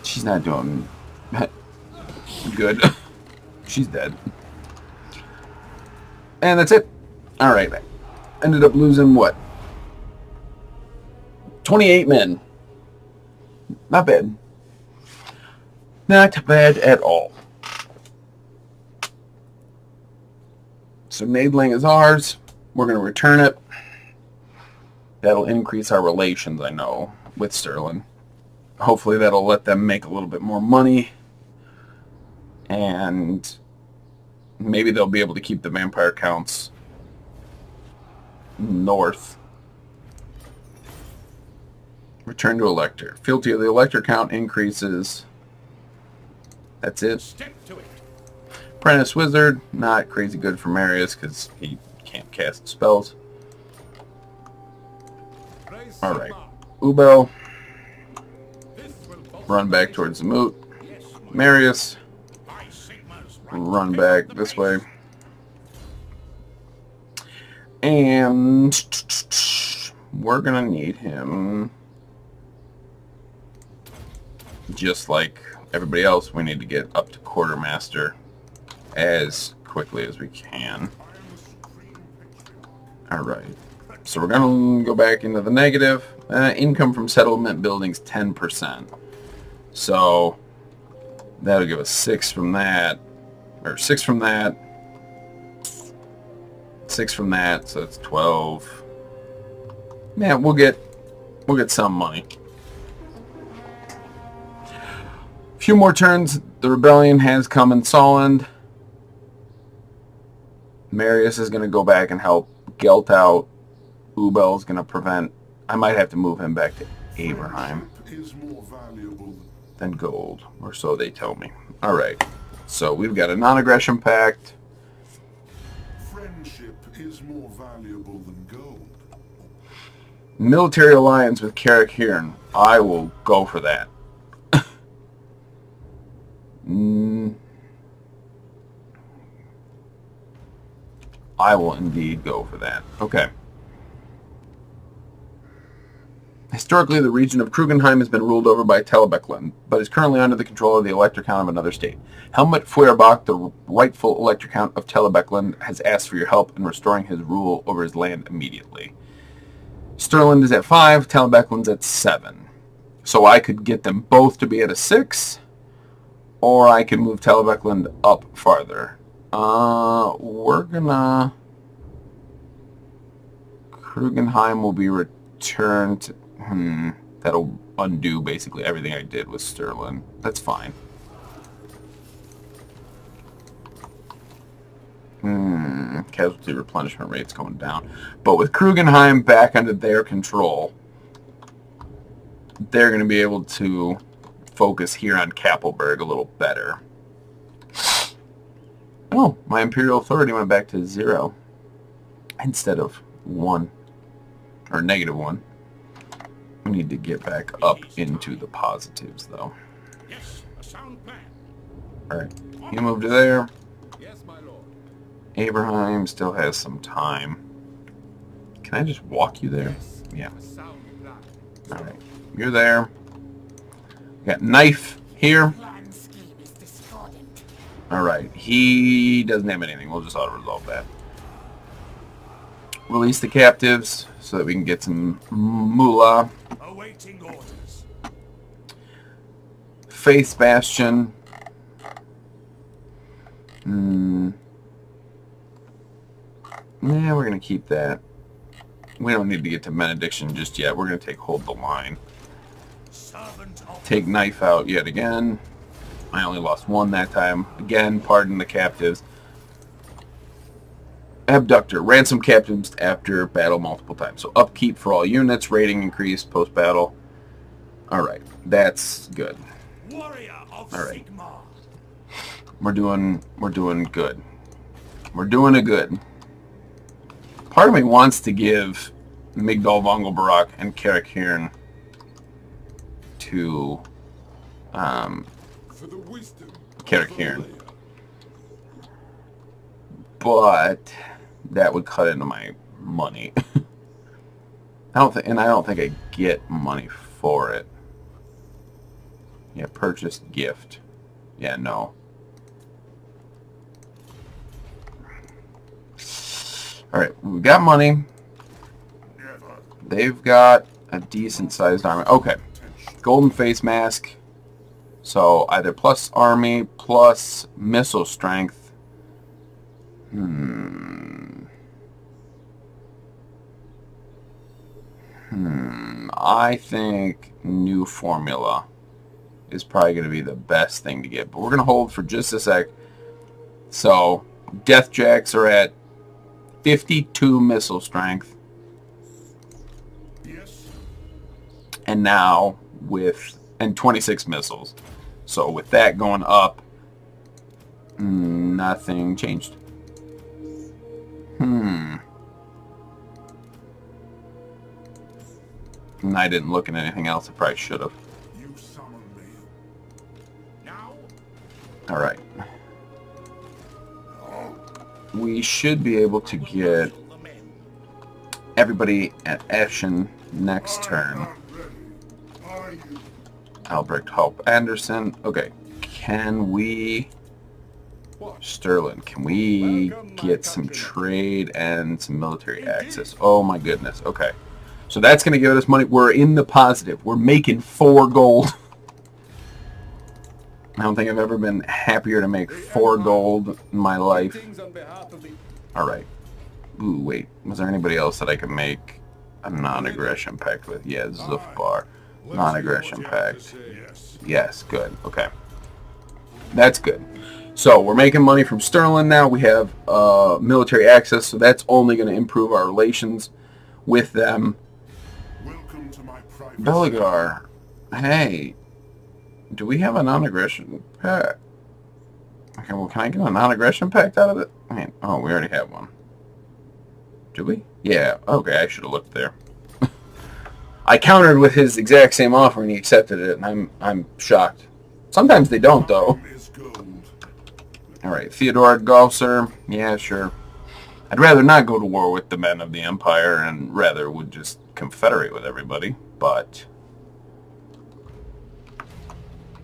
She's not doing good. She's dead. And that's it. Alright. Ended up losing what? twenty-eight men. Not bad. Not bad at all. So Nadling is ours. We're going to return it. That'll increase our relations, I know. with Stirland. Hopefully that'll let them make a little bit more money, and maybe they'll be able to keep the vampire counts north. Return to Elector. Fealty of the Elector count increases. That's it. Stick to it. Apprentice Wizard, not crazy good for Marius because he can't cast spells. Alright. Ubo. Run back towards the Moot. Marius. Run back this way. And we're gonna need him. Just like everybody else, we need to get up to quartermaster as quickly as we can. Alright. So we're gonna go back into the negative. Uh, income from settlement buildings ten percent. So that'll give us six from that. Or six from that. Six from that, so that's twelve. Man, we'll get we'll get some money. Few more turns. The rebellion has come in Stirland. Marius is going to go back and help Gelt out. Ubel's going to prevent. I might have to move him back to Averheim. Is more valuable than gold, or so they tell me. All right. So we've got a non-aggression pact. Friendship is more valuable than gold. Military alliance with Carrick-Hirn. I will go for that. Mm. I will indeed go for that. Okay. Historically, the region of Krugenheim has been ruled over by Talabecland, but is currently under the control of the Elector Count of another state. Helmut Feuerbach, the rightful Elector Count of Talabecland, has asked for your help in restoring his rule over his land immediately. Stirland is at five, Talabecland's at seven. So I could get them both to be at a six, or I can move Talabecland up farther. Uh, we're gonna... Krugenheim will be returned to... Hmm. That'll undo basically everything I did with Stirland. That's fine. Hmm. Casualty replenishment rate's going down. But with Krugenheim back under their control, they're gonna be able to focus here on Kappelberg a little better. Oh, my imperial authority went back to zero instead of one, or negative one. We need to get back up into the positives, though. Yes, a sound plan. All right, you move to there. Yes, my lord. Abraham still has some time. Can I just walk you there? Yes, yeah. All right, you're there. Got knife here. Alright, he doesn't have anything. We'll just auto-resolve that. Release the captives so that we can get some moolah. Awaiting orders. Faith Bastion. Hmm. Yeah, we're going to keep that. We don't need to get to Benediction just yet. We're going to take Hold the Line. Take knife out yet again. I only lost one that time. Again, pardon the captives. Abductor. Ransom captives after battle multiple times. So upkeep for all units. Rating increase post-battle. Alright. That's good. Alright. We're doing, we're doing good. We're doing a good. Part of me wants to give Migdal Vongelbarak and Carrick-Hirn to um, Carrick-Hirn, but that would cut into my money. I don't think, and I don't think I get money for it. Yeah, purchase gift. Yeah, no. All right, we got money. They've got a decent sized army. Okay. Golden face mask, so either plus army plus missile strength. Hmm. Hmm. I think new formula is probably going to be the best thing to get. But we're going to hold for just a sec. So, Deathjacks are at fifty-two missile strength. Yes. And now with... and twenty-six missiles. So with that going up, nothing changed. Hmm. And I didn't look at anything else. I probably should have. You summoned me. Now. All right. We should be able to get everybody at Eschen next turn. Albrecht Hope Anderson. Okay. Can we... Stirland, can we get some trade and some military access? Oh my goodness. Okay. So that's going to give us money. We're in the positive. We're making four gold. I don't think I've ever been happier to make four gold in my life. Alright. Ooh, wait. Was there anybody else that I could make a non-aggression pact with? Yeah, Zhufbar. Non-aggression pact. Yes, good. Okay. That's good. So, we're making money from Stirland now. We have uh, military access, so that's only going to improve our relations with them. Welcome to my private Beligar. Hey. Do we have a non-aggression pact? Okay, well, can I get a non-aggression pact out of it? I mean, oh, we already have one. Do we? Yeah. Okay, I should have looked there. I countered with his exact same offer, and he accepted it, and I'm I'm shocked. Sometimes they don't, though. All right, Theodore Galser. Yeah, sure. I'd rather not go to war with the men of the Empire, and rather would just confederate with everybody, but...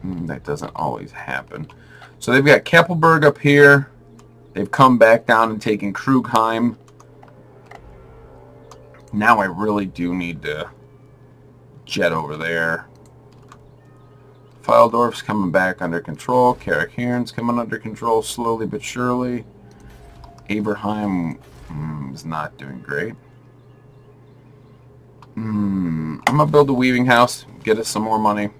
that doesn't always happen. So they've got Kappelberg up here. They've come back down and taken Krugenheim. Now I really do need to jet over there. Fjaldorf's coming back under control. Carrick-Hearn's coming under control slowly but surely. Averheim mm, is not doing great. Mm, I'm going to build a weaving house. Get us some more money.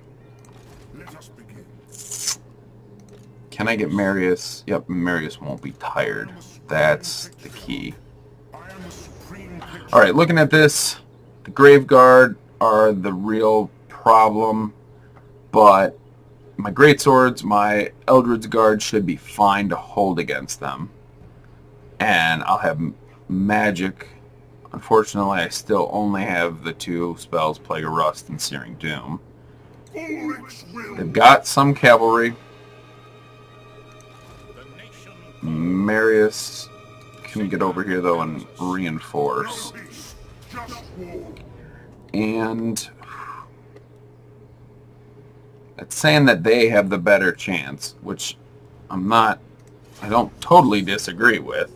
Can I get Marius? Yep, Marius won't be tired. That's the key. Alright, looking at this, the Grave Guard are the real problem, but my Greatswords, my Eldred's Guard should be fine to hold against them. And I'll have magic. Unfortunately, I still only have the two spells, Plague of Rust and Searing Doom. They've got some cavalry. Marius can get over here though and reinforce. And it's saying that they have the better chance, which I'm not, I don't totally disagree with.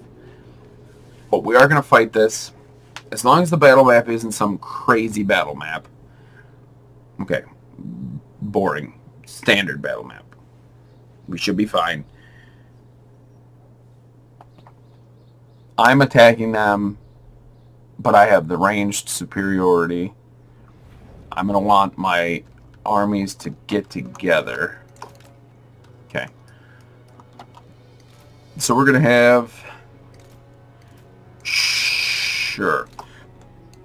But we are going to fight this as long as the battle map isn't some crazy battle map. Okay, boring, standard battle map. We should be fine. I'm attacking them, but I have the ranged superiority. I'm going to want my armies to get together. Okay. So we're going to have... sure.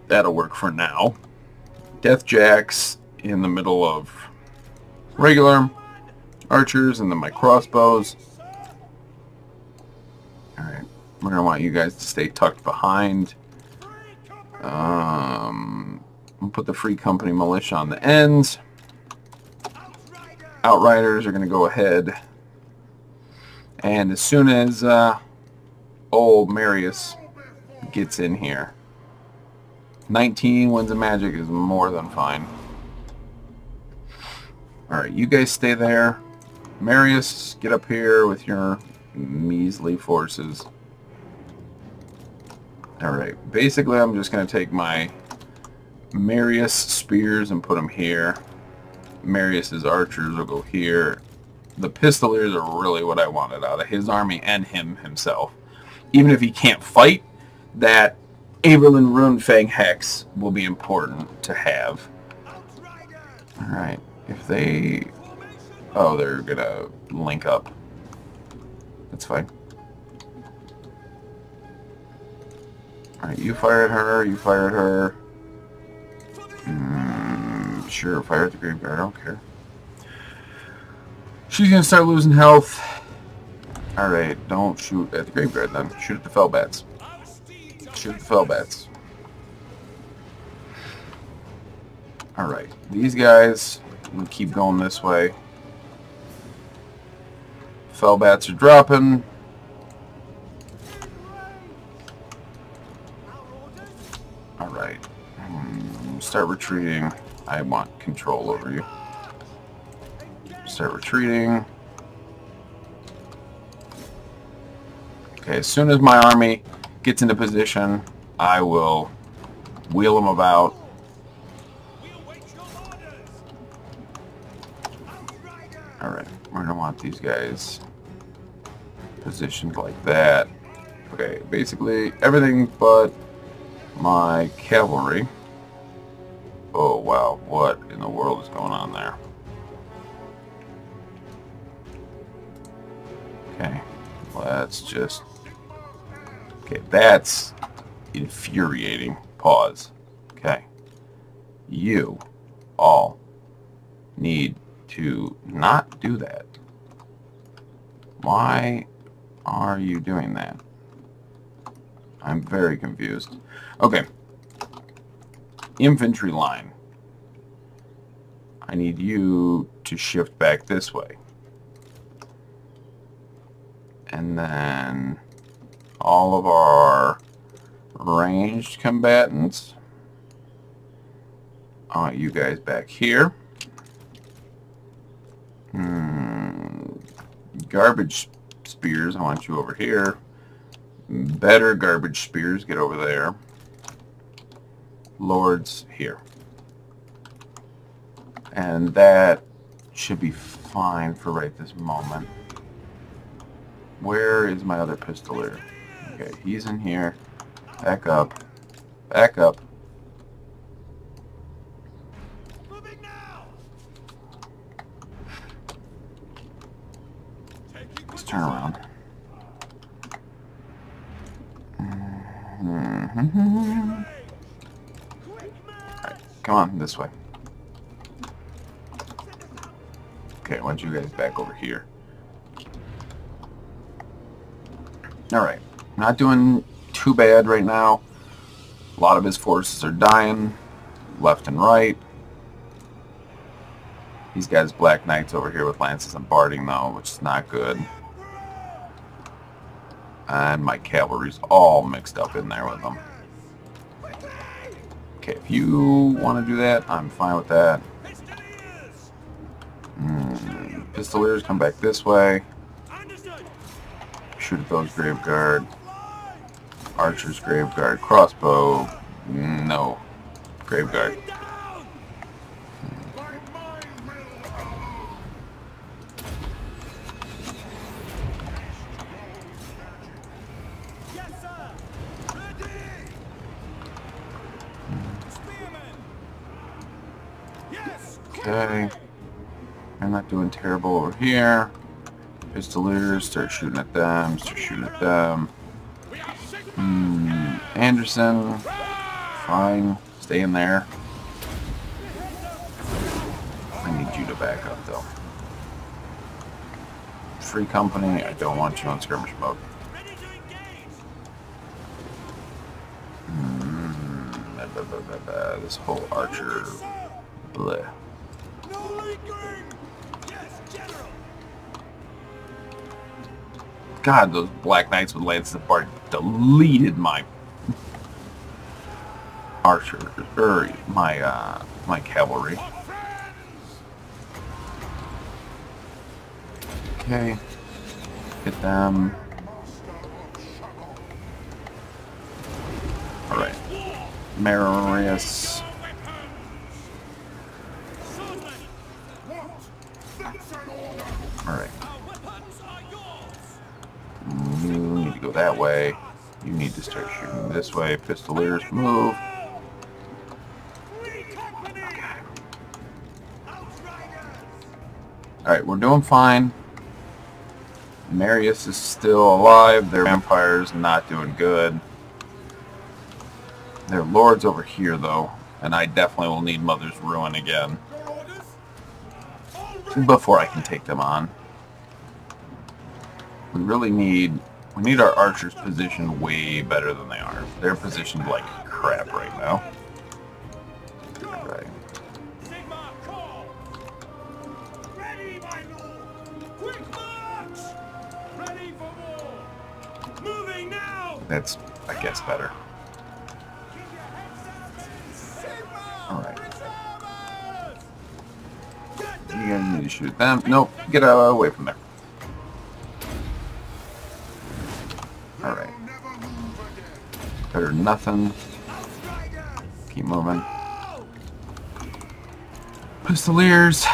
That'll work for now. Deathjacks in the middle of regular archers, and then my crossbows. Alright. We're going to want you guys to stay tucked behind. Um, we'll put the Free Company Militia on the ends. Outriders are going to go ahead. And as soon as uh, old Marius gets in here, nineteen wins of magic is more than fine. Alright, you guys stay there. Marius, get up here with your measly forces. Alright, basically I'm just going to take my Marius spears and put them here. Marius's archers will go here. The pistoliers are really what I wanted out of his army and him himself. Even if he can't fight, that Averland Runefang Hex will be important to have. Alright, if they... Oh, they're gonna link up. That's fine. Alright, you fire at her, you fire at her. Mm, sure, fire at the graveyard, I don't care. She's gonna start losing health. Alright, don't shoot at the graveyard then. Shoot at the fell bats. Shoot at the fell bats. Alright, these guys, we keep going this way. Fell bats are dropping. Alright, hmm, start retreating. I want control over you. Start retreating. Okay, as soon as my army gets into position, I will wheel them about. Alright, we're gonna want these guys positioned like that. Okay, basically everything but my cavalry. Oh wow, what in the world is going on there? Okay, let's just... Okay, that's infuriating. Pause. Okay. You all need to not do that. Why are you doing that? I'm very confused. Okay. Infantry line. I need you to shift back this way. And then all of our ranged combatants. Uh, you guys back here. Mm, garbage spears, I want you over here. Better garbage spears, get over there. Lords here. And that should be fine for right this moment. Where is my other pistolier? Okay, he's in here. Back up. Back up. Moving now. Let's turn around. Mm-hmm. Alright, come on, this way. Okay, why don't you guys back over here? Alright, not doing too bad right now. A lot of his forces are dying, left and right. He's got his Black Knights over here with lances and barding though, which is not good. And my cavalry's all mixed up in there with them. Okay, if you want to do that, I'm fine with that. Mm, Pistoliers come back this way. Shoot at those graveguard, archers, graveguard, crossbow, no, graveguard. Okay, I'm not doing terrible over here. Pistoliers, start shooting at them, start shooting at them. Mm, Anderson, fine, stay in there. I need you to back up though. Free company, I don't want you on skirmish mode. Mm, blah, blah, blah, blah. This whole archer, bleh. God, those Black Knights with lances of bard deleted my archer, or my uh, my cavalry. Okay, hit them. All right, Marius. All right. You need to go that way. You need to start shooting this way. Pistoliers, move. Okay. Alright, we're doing fine. Marius is still alive. Their vampire's not doing good. Their lord's over here, though. And I definitely will need Mother's Ruin again. Before I can take them on. We really need... We need our archers positioned way better than they are. They're positioned like crap right now. Alright. That's, I guess, better. Alright. You guys need to shoot them. Nope, get uh, away from there. Alright. Better than nothing. Keep moving. Pistoliers!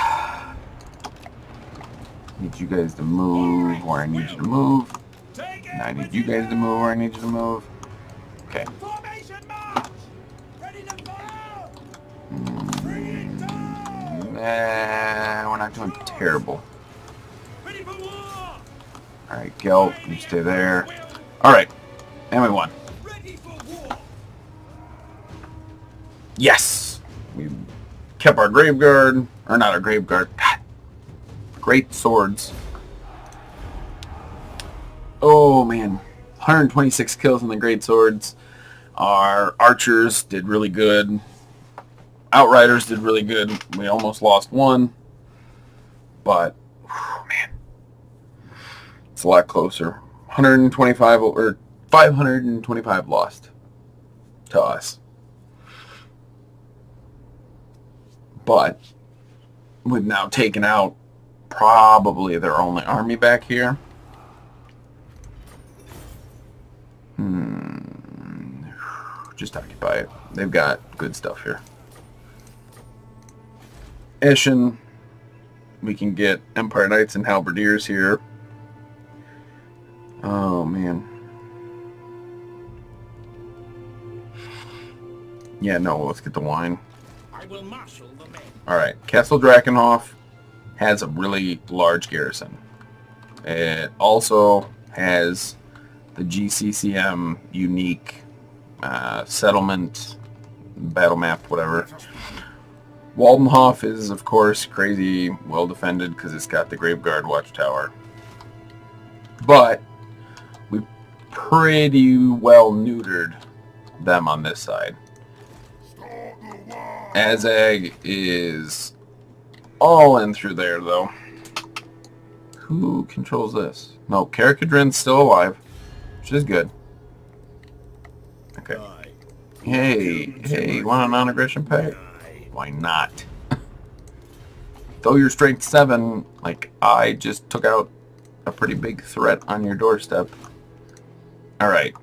Need you guys to move where I need you to move. And I need you guys to move where I need you to move. Okay. Mm, nah, we're not doing terrible. Alright, Gelt, you stay there. Alright, and we won. Yes! We kept our grave guard, or not our grave guard, God. Great swords. Oh man, one hundred twenty-six kills on the great swords. Our archers did really good. Outriders did really good. We almost lost one, but whew, man, it's a lot closer. one hundred twenty-five or five hundred twenty-five lost to us, but we've now taken out probably their only army back here. Hmm. Just occupy it. They've got good stuff here. Eschen. We can get Empire Knights and Halberdiers here. Oh, man. Yeah, no, let's get the wine. Alright, Castle Drakenhof has a really large garrison. It also has the G C C M unique uh, settlement, battle map, whatever. Waldenhof is, of course, crazy well defended because it's got the Graveguard Watchtower. But we pretty well neutered them on this side. Azag is all in through there, though. Who controls this? No, Karakadrin's still alive. Which is good. Okay. Hey, hey, you want a non-aggression pact? Why not? Though you're strength seven, like, I just took out a pretty big threat on your doorstep. Alright.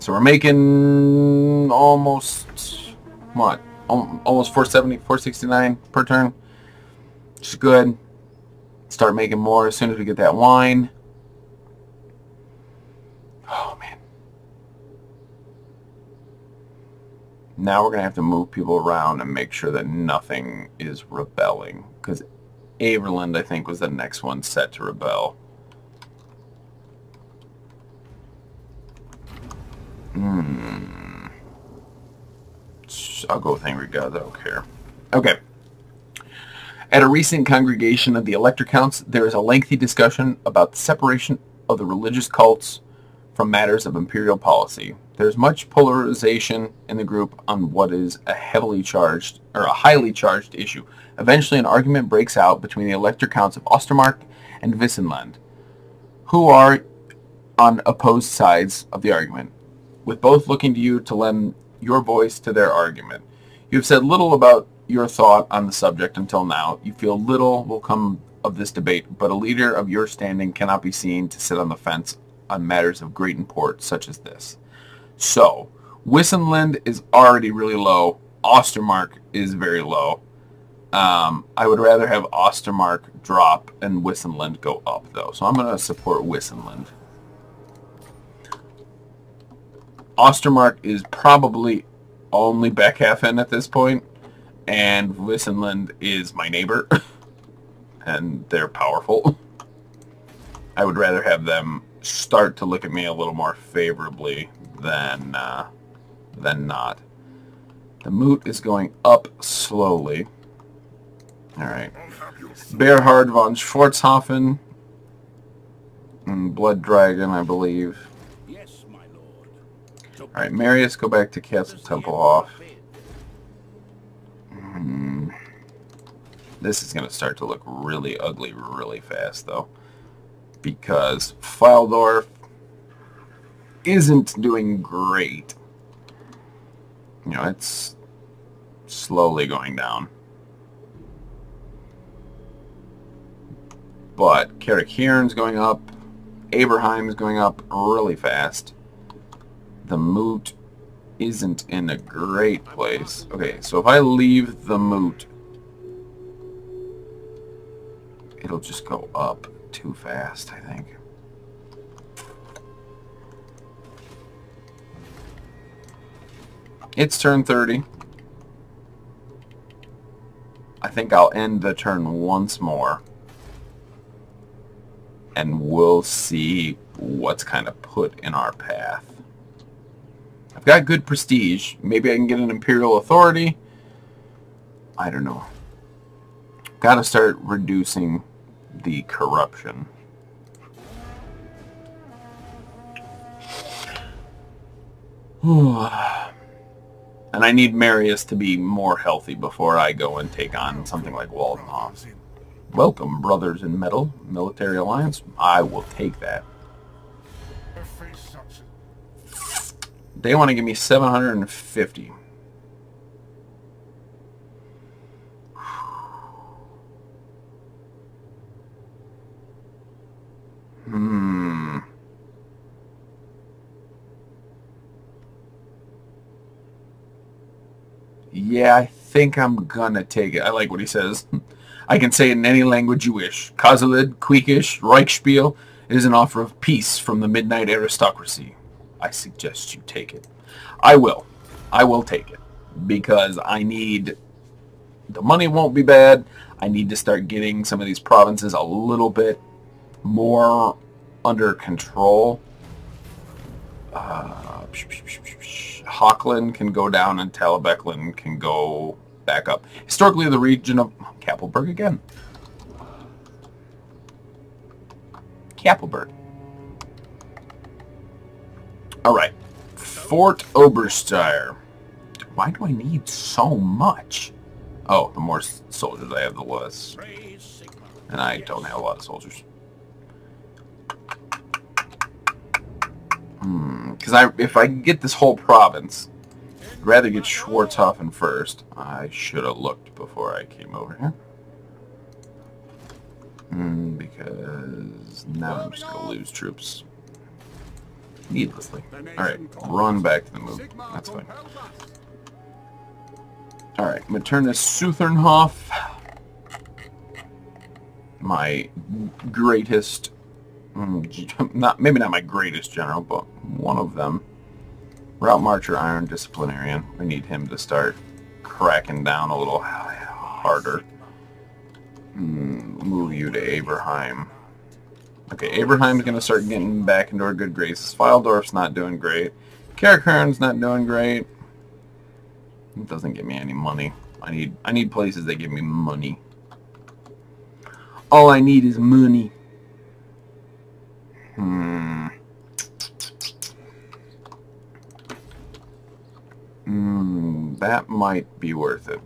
So we're making almost, what? Almost four seventy, four sixty-nine per turn. Which is good. Start making more as soon as we get that wine. Oh, man. Now we're going to have to move people around and make sure that nothing is rebelling. Because Averland, I think, was the next one set to rebel. Hmm. I'll go with Angry Gods. I don't care. Okay. At a recent congregation of the Elector Counts, there is a lengthy discussion about the separation of the religious cults from matters of imperial policy. There's much polarization in the group on what is a heavily charged or a highly charged issue. Eventually an argument breaks out between the Elector Counts of Ostermark and Wissenland, who are on opposed sides of the argument, with both looking to you to lend your voice to their argument. You have said little about your thought on the subject until now. You feel little will come of this debate, but a leader of your standing cannot be seen to sit on the fence on matters of great import such as this. So, Wissenland is already really low. Ostermark is very low. Um, I would rather have Ostermark drop and Wissenland go up, though. So I'm going to support Wissenland. Ostermark is probably only back half in at this point, and Wissenland is my neighbor. and they're powerful. I would rather have them start to look at me a little more favorably than, uh, than not. The Moot is going up slowly. Alright. Berhard von Schwarzhafen. And Blood Dragon, I believe. Yes, my lord. Alright, Marius, go back to Castle Templehof. Hmm. This is going to start to look really ugly really fast, though. Because Fjaldorf isn't doing great. You know, it's slowly going down. But Carrickhearn's going up. Averheim's going up really fast. The Moot isn't in a great place. Okay, so if I leave the Moot, it'll just go up too fast, I think. It's turn thirty. I think I'll end the turn once more. And we'll see what's kind of put in our path. I've got good prestige. Maybe I can get an Imperial Authority. I don't know. Gotta start reducing the corruption. And I need Marius to be more healthy before I go and take on something like Waldenhof. Welcome, brothers in metal. Military alliance. I will take that. They want to give me seven hundred fifty. Hmm. Yeah, I think I'm gonna take it. I like what he says. I can say it in any language you wish. Kazalid, Queekish, Reichspiel. It is an offer of peace from the Midnight Aristocracy. I suggest you take it. I will. I will take it. Because I need... The money won't be bad. I need to start getting some of these provinces a little bit more under control. Uh, psh, psh, psh, psh, psh. Hockland can go down and Talabecland can go... back up. Historically, the region of Kappelberg again. Kappelberg. Alright. Fort Obersteyer. Why do I need so much? Oh, the more soldiers I have, the less. And I don't have a lot of soldiers. Hmm. Because I, if I get this whole province... I'd rather get Schwarzhofen first. I should have looked before I came over here. Mm, because now I'm just going to lose troops. Needlessly. Alright, run back to the move. That's fine. Alright, Maternus Suthernhof. My greatest... Not, maybe not my greatest general, but one of them. Route Marcher, Iron Disciplinarian. We need him to start cracking down a little harder. Mm, move you to Averheim. Okay, Averheim's going to start getting back into our good graces. Fjaldorf's not doing great. Carrickhearn's not doing great. It doesn't give me any money. I need I need places that give me money. All I need is money. Hmm... Mm, that might be worth it.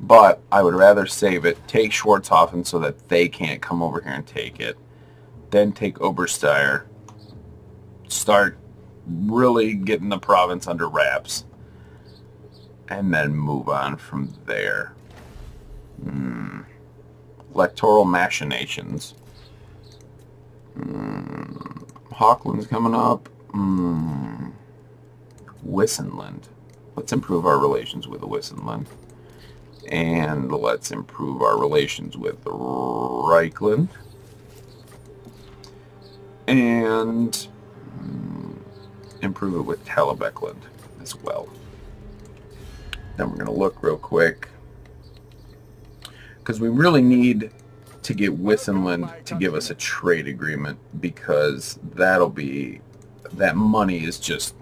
But I would rather save it, take Schwarzhofen so that they can't come over here and take it. Then take Obersteyer. Start really getting the province under wraps. And then move on from there. Mm. Electoral machinations. Mm. Hockland's coming up. Mm. Wissenland. Let's improve our relations with the Wissenland. And let's improve our relations with the Reichland. And mm, improve it with Talabecland as well. Then we're going to look real quick. because we really need to get Wissenland to give us a trade agreement, because that'll be, that money is just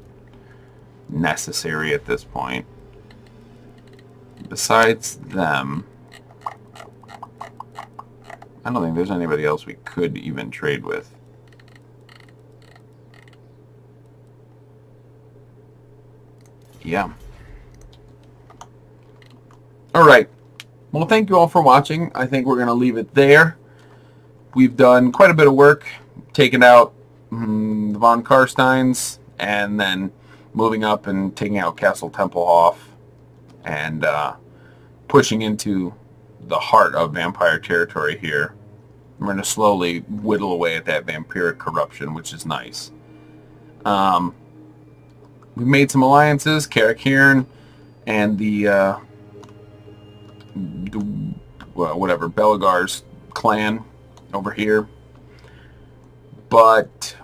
necessary at this point. Besides them, I don't think there's anybody else we could even trade with. Yeah. Alright. Well, thank you all for watching. I think we're going to leave it there. We've done quite a bit of work, taking out mm, the Von Karsteins, and then moving up and taking out Castle Templehof, and uh, pushing into the heart of vampire territory here. We're going to slowly whittle away at that vampiric corruption, which is nice. Um, we've made some alliances, Karakirn and the, uh, the well, whatever, Belagar's clan over here. But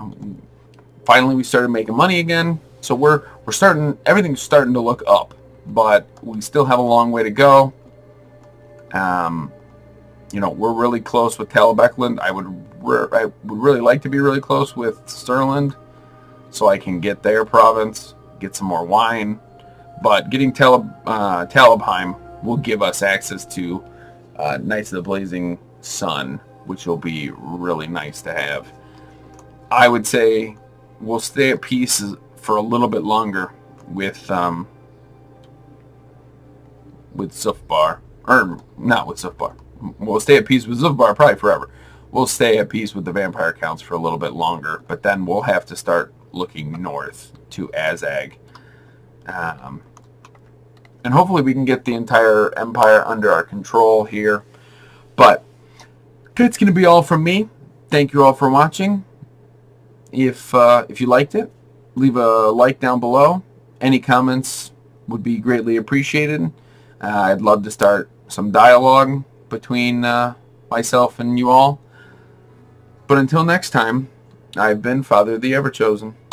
finally we started making money again, so we're, we're starting, everything's starting to look up. But we still have a long way to go. Um, you know, we're really close with Talabecland. I would, I would really like to be really close with Stirland, so I can get their province, get some more wine. But getting Talab, uh, Talabheim will give us access to uh, Knights of the Blazing Sun, which will be really nice to have. I would say we'll stay at peace for a little bit longer with um, with Zhufbar. Or, not with Zhufbar. We'll stay at peace with Zhufbar probably forever. We'll stay at peace with the vampire counts for a little bit longer, but then we'll have to start looking north to Azag. Um, and hopefully we can get the entire empire under our control here. But that's going to be all from me. Thank you all for watching. If, uh, if you liked it, leave a like down below. Any comments would be greatly appreciated. Uh, I'd love to start some dialogue between uh, myself and you all. But until next time, I've been Father the Everchosen.